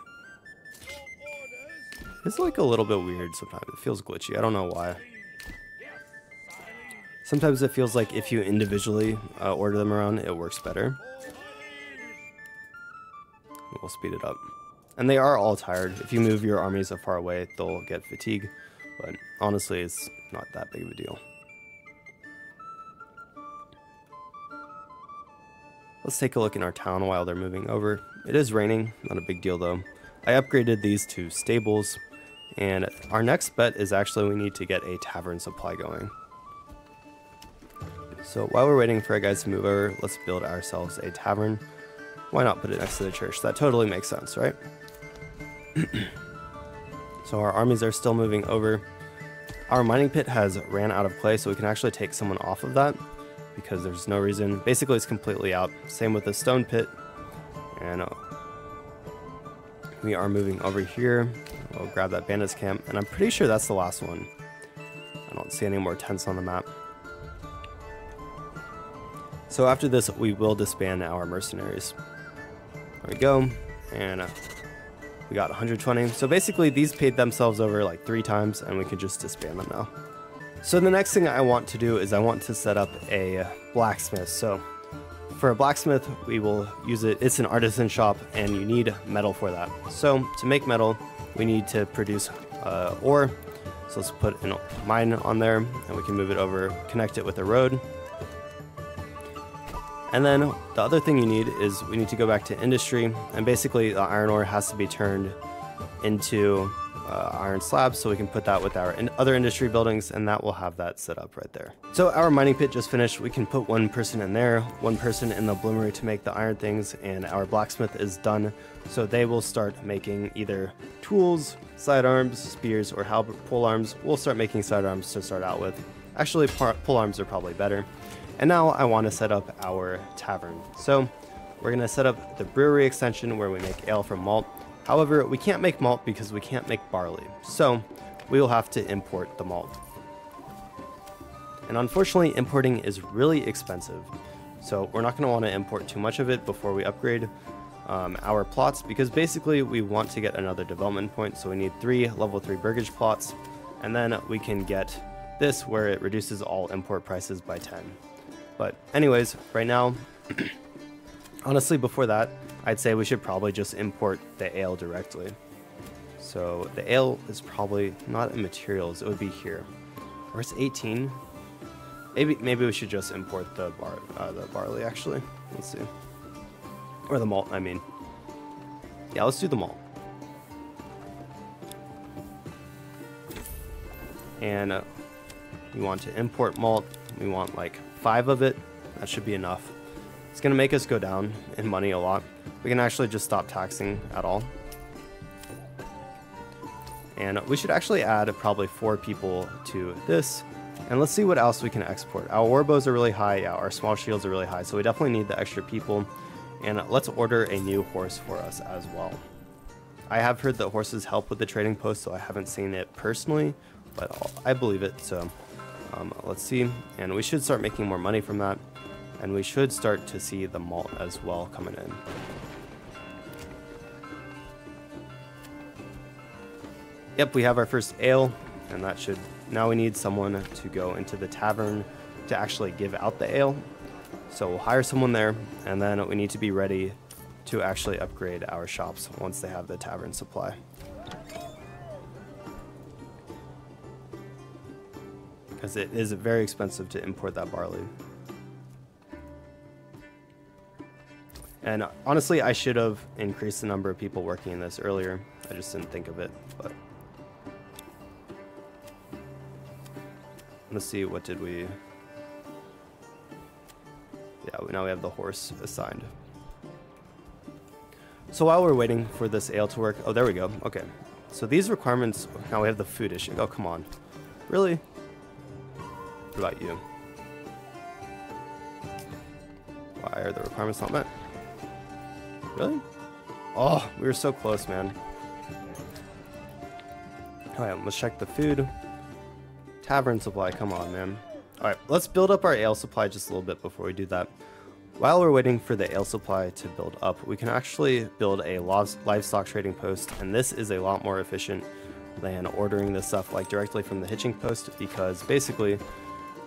It's like a little bit weird sometimes. It feels glitchy. I don't know why. Sometimes it feels like if you individually uh, order them around, it works better. We'll speed it up. And they are all tired. If you move your armies a far away, they'll get fatigued. But honestly, it's not that big of a deal. Let's take a look in our town while they're moving over. It is raining. Not a big deal, though. I upgraded these to stables. And our next bet is actually we need to get a tavern supply going. So while we're waiting for our guys to move over, let's build ourselves a tavern. Why not put it next to the church? That totally makes sense, right? So our armies are still moving over. Our mining pit has ran out of clay, so we can actually take someone off of that because there's no reason. Basically, it's completely out. Same with the stone pit. And uh, we are moving over here. We'll grab that bandit's camp, and I'm pretty sure that's the last one. I don't see any more tents on the map. So after this, we will disband our mercenaries. There we go, and uh, we got one hundred twenty. So basically, these paid themselves over like three times, and we can just disband them now. So the next thing I want to do is I want to set up a blacksmith. So for a blacksmith, we will use it. It's an artisan shop, and you need metal for that. So to make metal, we need to produce uh, ore. So let's put a mine on there, and we can move it over, connect it with a road. And then the other thing you need is we need to go back to industry, and basically the iron ore has to be turned into uh, iron slabs, so we can put that with our in other industry buildings, and that will have that set up right there. So our mining pit just finished. We can put one person in there, one person in the bloomery to make the iron things, and our blacksmith is done. So they will start making either tools, sidearms, spears, or halberd polearms. We'll start making sidearms to start out with. Actually, polearms are probably better. And now I want to set up our tavern. So we're going to set up the brewery extension where we make ale from malt. However, we can't make malt because we can't make barley. So we will have to import the malt. And unfortunately, importing is really expensive. So we're not going to want to import too much of it before we upgrade um, our plots, because basically we want to get another development point. So we need three level three burgage plots, and then we can get this where it reduces all import prices by ten. But anyways, right now, honestly, before that, I'd say we should probably just import the ale directly. So the ale is probably not in materials. It would be here. Or it's eighteen. Maybe maybe we should just import the bar uh, the barley actually. Let's see. Or the malt, I mean. Yeah, let's do the malt. And uh, we want to import malt. We want like five of it. That should be enough. It's going to make us go down in money a lot. We can actually just stop taxing at all. And we should actually add probably four people to this. And let's see what else we can export. Our war bows are really high. Yeah, our small shields are really high. So we definitely need the extra people. And let's order a new horse for us as well. I have heard that horses help with the trading post, so I haven't seen it personally, but I believe it. So Um, let's see, and we should start making more money from that, and we should start to see the malt as well coming in. Yep, we have our first ale, and that should, now we need someone to go into the tavern to actually give out the ale, So we'll hire someone there, and then we need to be ready to actually upgrade our shops once they have the tavern supply. Because it is very expensive to import that barley. And honestly, I should have increased the number of people working in this earlier. I just didn't think of it, but. Let's see, what did we... Yeah, now we have the horse assigned. So while we're waiting for this ale to work... Oh, there we go. Okay. So these requirements... Now we have the food issue. Oh, come on. Really? What about you? Why are the requirements not met? Really? Oh, we were so close, man. Alright, let's check the food. Tavern supply, come on, man. Alright, let's build up our ale supply just a little bit before we do that. While we're waiting for the ale supply to build up, we can actually build a livestock trading post, and this is a lot more efficient than ordering this stuff like directly from the hitching post, because basically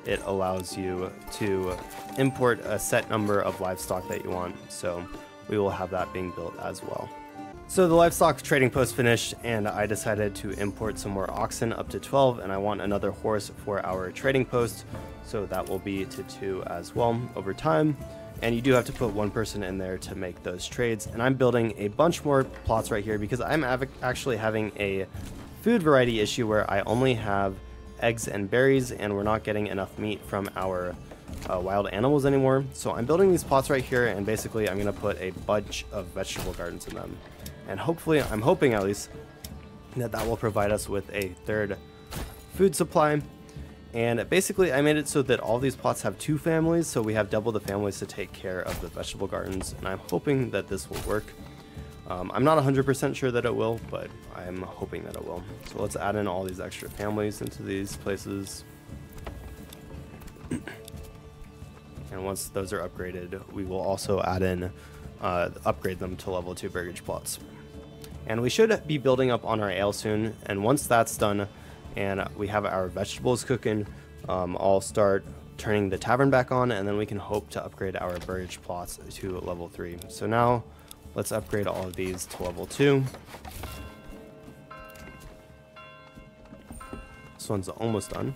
it allows you to import a set number of livestock that you want, so we will have that being built as well. So the livestock trading post finished, and I decided to import some more oxen up to twelve, and I want another horse for our trading post, so that will be to two as well over time. And you do have to put one person in there to make those trades, and I'm building a bunch more plots right here because I'm actually having a food variety issue where I only have eggs and berries, and we're not getting enough meat from our uh, wild animals anymore. So I'm building these plots right here, and basically I'm going to put a bunch of vegetable gardens in them. And hopefully, I'm hoping at least, that that will provide us with a third food supply. And basically, I made it so that all these plots have two families, so we have double the families to take care of the vegetable gardens, and I'm hoping that this will work. Um, I'm not one hundred percent sure that it will, but I'm hoping that it will. So let's add in all these extra families into these places. And once those are upgraded, we will also add in, uh, upgrade them to level two burgage plots. And we should be building up on our ale soon, and once that's done, and we have our vegetables cooking, um, I'll start turning the tavern back on, and then we can hope to upgrade our burgage plots to level three. So now, let's upgrade all of these to level two. This one's almost done.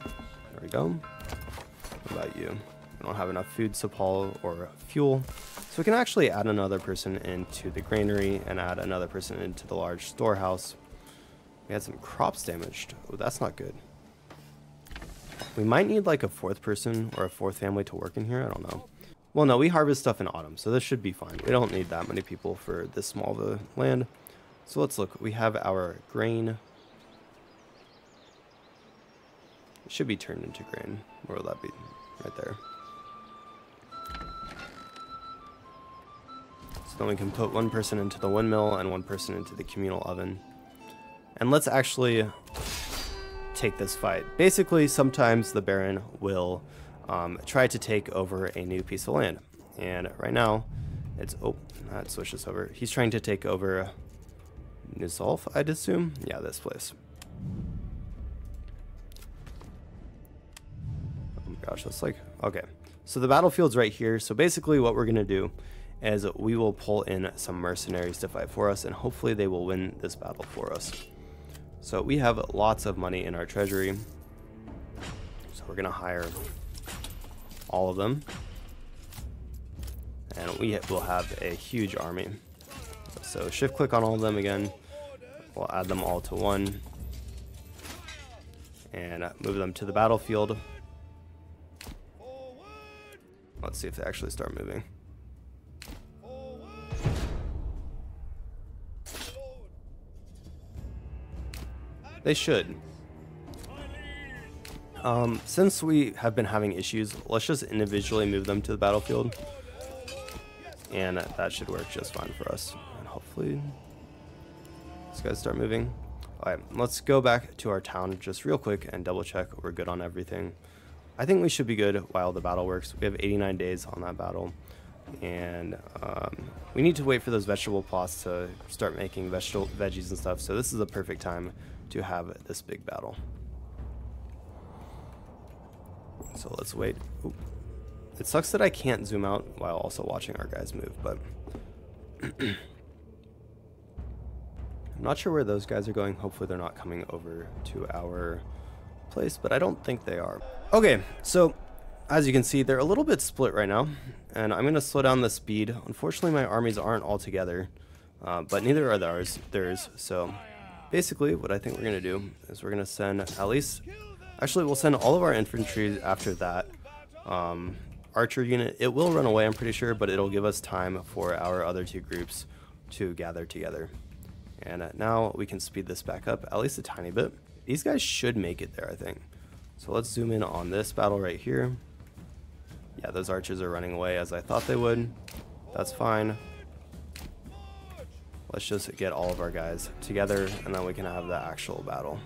There we go. What about you? We don't have enough food supply or fuel. So we can actually add another person into the granary and add another person into the large storehouse. We had some crops damaged. Oh, that's not good. We might need like a fourth person or a fourth family to work in here. I don't know. Well, no, we harvest stuff in autumn, so this should be fine. We don't need that many people for this small of a land. So let's look. We have our grain. It should be turned into grain. Where will that be? Right there. So then we can put one person into the windmill and one person into the communal oven. And let's actually take this fight. Basically, sometimes the Baron will... Um, try to take over a new piece of land, and right now it's oh that switches over. He's trying to take over Nysulf, I'd assume. Yeah, this place. Oh my gosh, that's like okay. So the battlefield's right here. So basically, what we're gonna do is we will pull in some mercenaries to fight for us, and hopefully they will win this battle for us. So we have lots of money in our treasury. So we're gonna hire all of them, and we will have a huge army. So shift click on all of them again, we'll add them all to one and move them to the battlefield. Let's see if they actually start moving. They should. Um, since we have been having issues, let's just individually move them to the battlefield, and that should work just fine for us. And hopefully, these guys start moving. All right, let's go back to our town just real quick and double check we're good on everything. I think we should be good while the battle works. We have eighty-nine days on that battle, and um, we need to wait for those vegetable plots to start making vegetable veggies and stuff. So this is the perfect time to have this big battle. So let's wait. Ooh. It sucks that I can't zoom out while also watching our guys move, but I'm not sure where those guys are going. Hopefully they're not coming over to our place, but I don't think they are. Okay, so as you can see, they're a little bit split right now, and I'm going to slow down the speed. Unfortunately, my armies aren't all together, uh, but neither are ours, theirs, so basically what I think we're going to do is we're going to send at least... Actually, we'll send all of our infantry after that. Um, archer unit, it will run away, I'm pretty sure, but it'll give us time for our other two groups to gather together. And uh, now we can speed this back up at least a tiny bit. These guys should make it there, I think. So let's zoom in on this battle right here. Yeah, those archers are running away as I thought they would. That's fine. Let's just get all of our guys together, and then we can have the actual battle.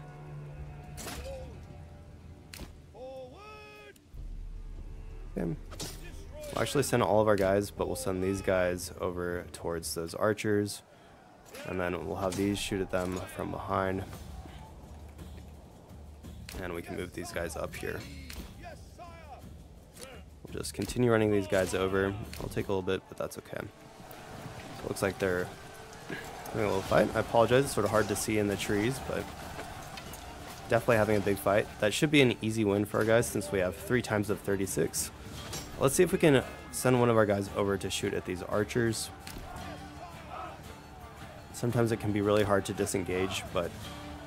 Okay. We'll actually send all of our guys, but we'll send these guys over towards those archers, and then we'll have these shoot at them from behind, and we can move these guys up here. We'll just continue running these guys over. It'll take a little bit, but that's okay. So it looks like they're having a little fight. I apologize, it's sort of hard to see in the trees, but definitely having a big fight. That should be an easy win for our guys since we have three times of thirty-six. Let's see if we can send one of our guys over to shoot at these archers. Sometimes it can be really hard to disengage, but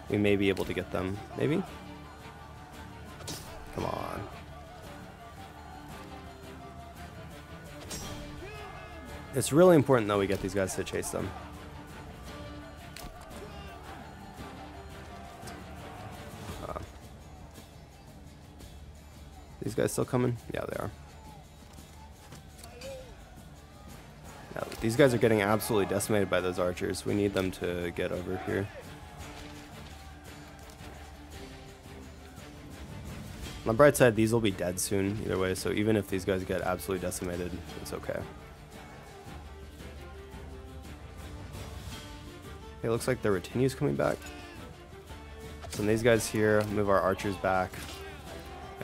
we may be able to get them. Maybe? Come on. It's really important that we get these guys to chase them. Uh, these guys still coming? Yeah, they are. Yeah, these guys are getting absolutely decimated by those archers. We need them to get over here. On the bright side, these will be dead soon either way, so even if these guys get absolutely decimated, it's okay. It looks like the retinue's coming back. Send these guys here, move our archers back,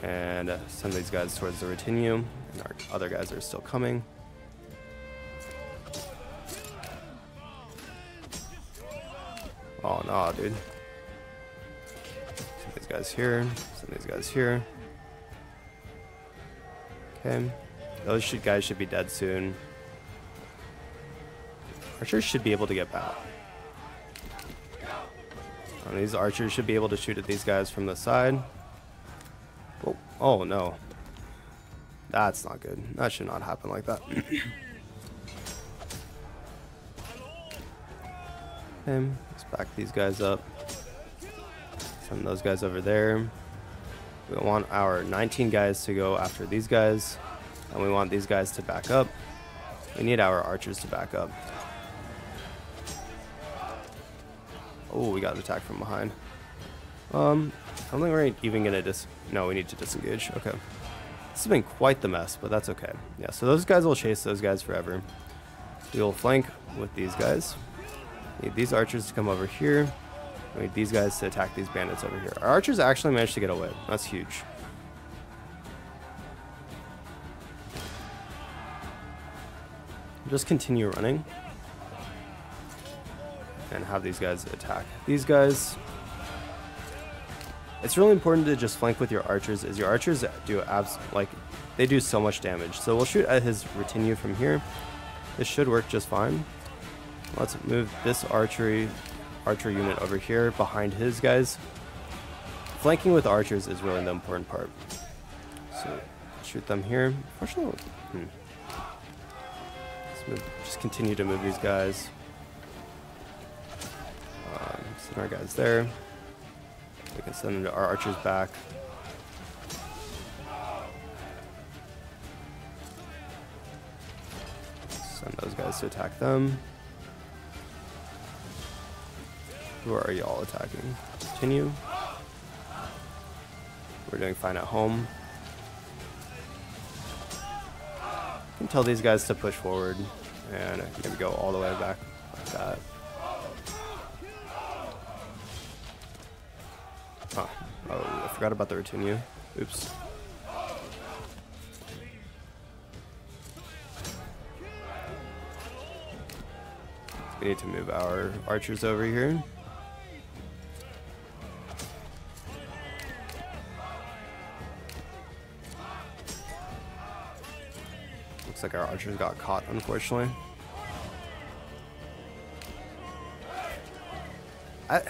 and send these guys towards the retinue, and our other guys are still coming. Oh no, dude. Send these guys here, send these guys here. Okay, those should, guys should be dead soon. Archers should be able to get back. And these archers should be able to shoot at these guys from the side. Oh, oh no. That's not good. That should not happen like that. Okay, let's back these guys up. Send those guys over there. We want our nineteen guys to go after these guys. And we want these guys to back up. We need our archers to back up. Oh, we got attacked from behind. Um, I don't think we're even gonna dis- No, we need to disengage. Okay. This has been quite the mess, but that's okay. Yeah, so those guys will chase those guys forever. We'll flank with these guys. We need these archers to come over here. We need these guys to attack these bandits over here. Our archers actually managed to get away. That's huge. Just continue running. And have these guys attack these guys. It's really important to just flank with your archers, as your archers do abs like they do so much damage. So we'll shoot at his retinue from here. This should work just fine. Let's move this archery archer unit over here behind his guys. Flanking with archers is really the important part. So shoot them here. Unfortunately, hmm. Let's move, just continue to move these guys. Send our guys there. We can send our archers back. Send those guys to attack them. Who are y'all attacking? Continue. We're doing fine at home. You can tell these guys to push forward and maybe go all the way back like that. Oh, I forgot about the retinue. Oops. We need to move our archers over here. Looks like our archers got caught, unfortunately. I,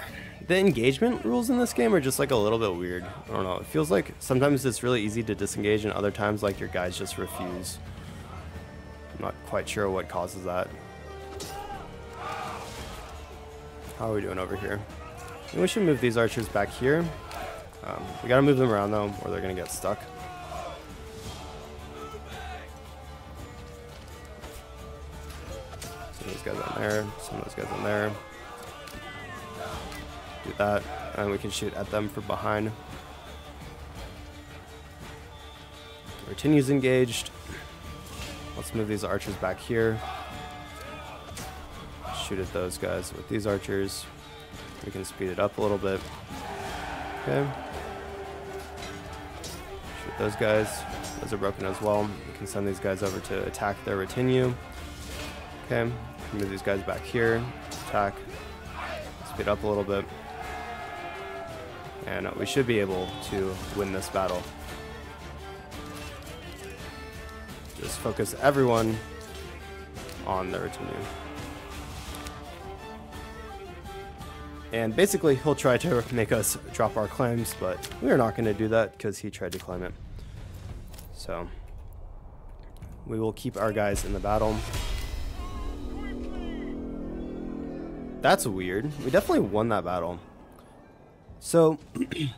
the engagement rules in this game are just like a little bit weird. I don't know. It feels like sometimes it's really easy to disengage and other times like your guys just refuse. I'm not quite sure what causes that. How are we doing over here? We should move these archers back here. Um, we gotta move them around though, or they're gonna get stuck. Some of those guys in there, some of those guys in there. Do that, and we can shoot at them from behind. Retinue's engaged. Let's move these archers back here. Shoot at those guys with these archers. We can speed it up a little bit. Okay. Shoot those guys. Those are broken as well. We can send these guys over to attack their retinue. Okay. Move these guys back here. Attack. Speed up a little bit. And we should be able to win this battle. Just focus everyone on their retinue. And basically, he'll try to make us drop our claims, but we're not going to do that because he tried to claim it. So, we will keep our guys in the battle. That's weird. We definitely won that battle. So, I'm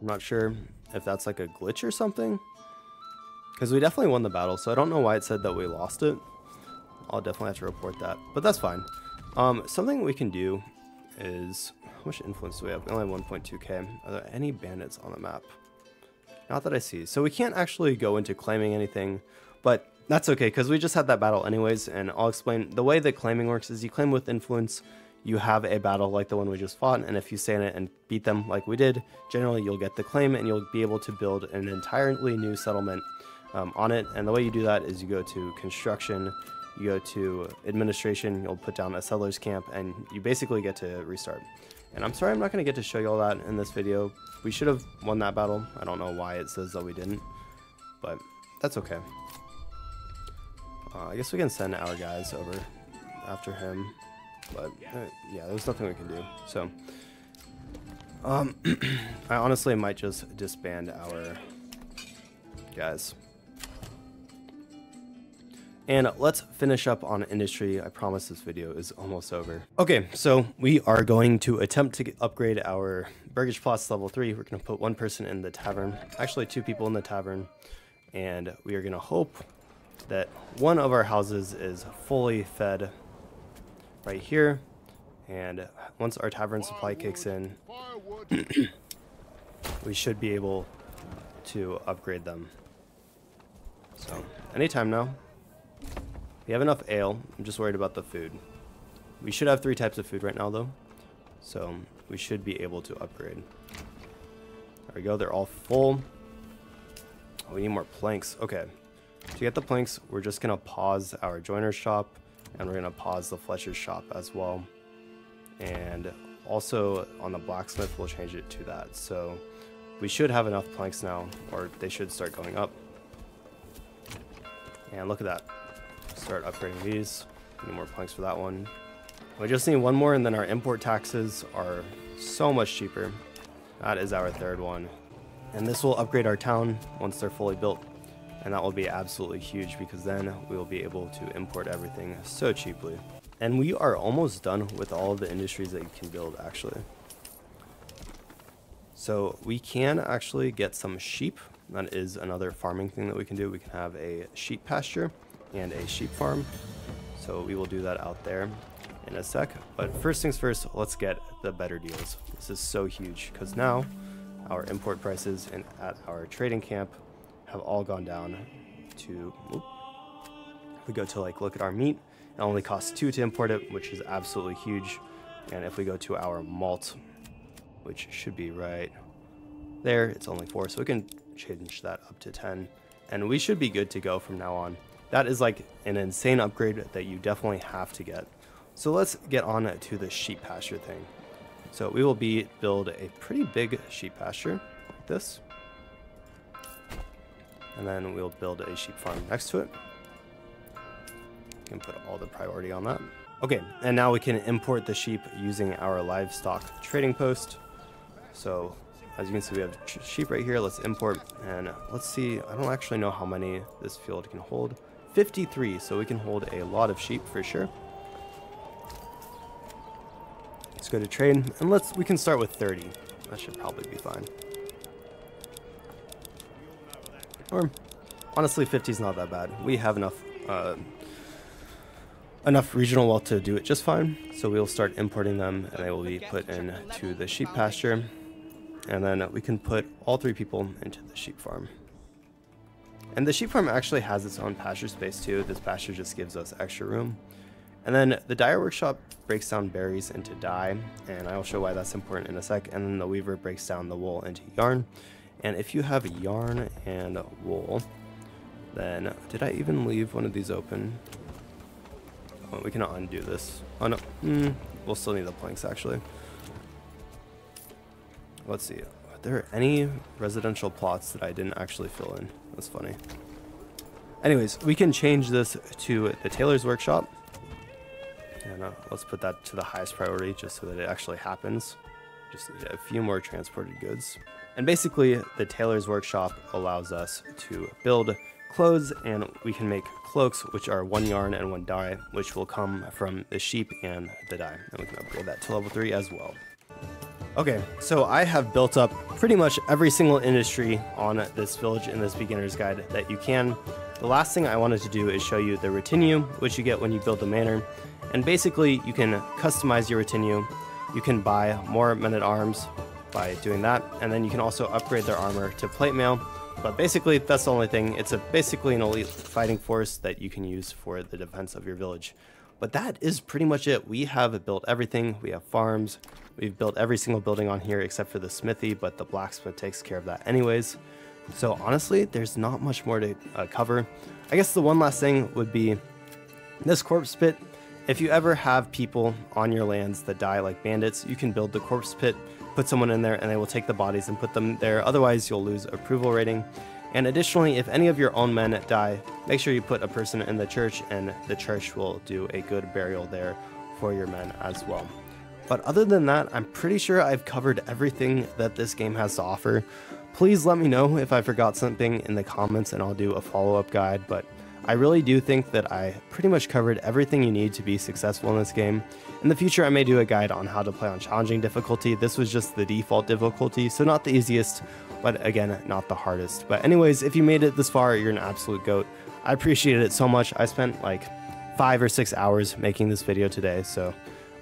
not sure if that's like a glitch or something. Because we definitely won the battle, so I don't know why it said that we lost it. I'll definitely have to report that, but that's fine. Um, something we can do is, how much influence do we have? We only have one point two K. Are there any bandits on the map? Not that I see. So we can't actually go into claiming anything, but that's okay because we just had that battle anyways, and I'll explain. The way that claiming works is you claim with influence, you have a battle like the one we just fought, and if you stay in it and beat them like we did, generally you'll get the claim and you'll be able to build an entirely new settlement um, on it. And the way you do that is you go to construction, you go to administration, you'll put down a settler's camp, and you basically get to restart. And I'm sorry I'm not going to get to show you all that in this video. We should have won that battle. I don't know why it says that we didn't, but that's okay. Uh, I guess we can send our guys over after him, but uh, yeah, there's nothing we can do. So um, I honestly might just disband our guys. And let's finish up on industry. I promise this video is almost over. Okay, so we are going to attempt to upgrade our Burgage Plots level three. We're gonna put one person in the tavern, actually two people in the tavern. And we are gonna hope that one of our houses is fully fed right here. And once our tavern supply kicks in, we should be able to upgrade them. So anytime now. We have enough ale. I'm just worried about the food. We should have three types of food right now, though. So we should be able to upgrade. There we go. They're all full. Oh, we need more planks. Okay. To get the planks, we're just going to pause our joiner's shop. And we're going to pause the Fletcher's shop as well. And also on the blacksmith, we'll change it to that. So we should have enough planks now, or they should start going up. And look at that. Start upgrading these. Need more planks for that one. We just need one more, and then our import taxes are so much cheaper. That is our third one, and this will upgrade our town once they're fully built, and that will be absolutely huge because then we will be able to import everything so cheaply. And we are almost done with all of the industries that you can build, actually. So we can actually get some sheep. That is another farming thing that we can do. We can have a sheep pasture and a sheep farm, so we will do that out there in a sec. But first things first, let's get the better deals. This is so huge because now our import prices and at our trading camp have all gone down to, whoop, we go to like look at our meat, it only costs two to import it, which is absolutely huge. And if we go to our malt, which should be right there, it's only four, so we can change that up to ten, and we should be good to go from now on. that is like an insane upgrade that you definitely have to get. So let's get on to the sheep pasture thing. So we will be build a pretty big sheep pasture like this. And then we'll build a sheep farm next to it. You can put all the priority on that. Okay, and now we can import the sheep using our livestock trading post. So as you can see, we have sheep right here. Let's import, and let's see, I don't actually know how many this field can hold. fifty-three, so we can hold a lot of sheep for sure. Let's go to trade, and let's we can start with thirty. That should probably be fine. Or honestly, fifty is not that bad. We have enough uh, enough regional wealth to do it just fine. So we'll start importing them, and they will be put into the sheep pasture. And then we can put all three people into the sheep farm. And the sheep farm actually has its own pasture space too. This pasture just gives us extra room. And then the dyer workshop breaks down berries into dye, and I will show why that's important in a sec. And then the weaver breaks down the wool into yarn. And if you have yarn and wool, then did I even leave one of these open? Oh, we can undo this. Oh no, mm, we'll still need the planks actually. Let's see, are there any residential plots that I didn't actually fill in? That's funny. Anyways, we can change this to the tailor's workshop. And uh, let's put that to the highest priority just so that it actually happens. Just need a few more transported goods. And basically, the tailor's workshop allows us to build clothes, and we can make cloaks, which are one yarn and one dye, which will come from the sheep and the dye. And we can upgrade that to level three as well. Okay, so I have built up pretty much every single industry on this village in this beginner's guide that you can. The last thing I wanted to do is show you the retinue, which you get when you build the manor. And basically, you can customize your retinue. You can buy more men-at-arms by doing that, and then you can also upgrade their armor to plate mail. But basically, that's the only thing. It's a, basically an elite fighting force that you can use for the defense of your village. But that is pretty much it. We have built everything. We have farms. We've built every single building on here except for the smithy, but the blacksmith takes care of that anyways. So honestly, there's not much more to uh, cover. I guess the one last thing would be this corpse pit. If you ever have people on your lands that die like bandits, you can build the corpse pit, put someone in there, and they will take the bodies and put them there. Otherwise, you'll lose approval rating. And additionally, if any of your own men die, make sure you put a person in the church, and the church will do a good burial there for your men as well. But other than that, I'm pretty sure I've covered everything that this game has to offer. Please let me know if I forgot something in the comments, and I'll do a follow-up guide, but I really do think that I pretty much covered everything you need to be successful in this game. In the future, I may do a guide on how to play on challenging difficulty. This was just the default difficulty, so not the easiest, but again, not the hardest. But anyways, if you made it this far, you're an absolute goat. I appreciate it so much. I spent like five or six hours making this video today, so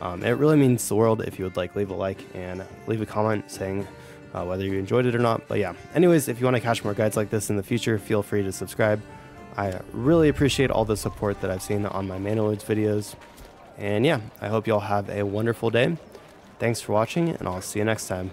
um, it really means the world if you would like leave a like and leave a comment saying uh, whether you enjoyed it or not. But yeah, anyways, if you want to catch more guides like this in the future, feel free to subscribe. I really appreciate all the support that I've seen on my Manor Lords videos. And yeah, I hope you all have a wonderful day. Thanks for watching, and I'll see you next time.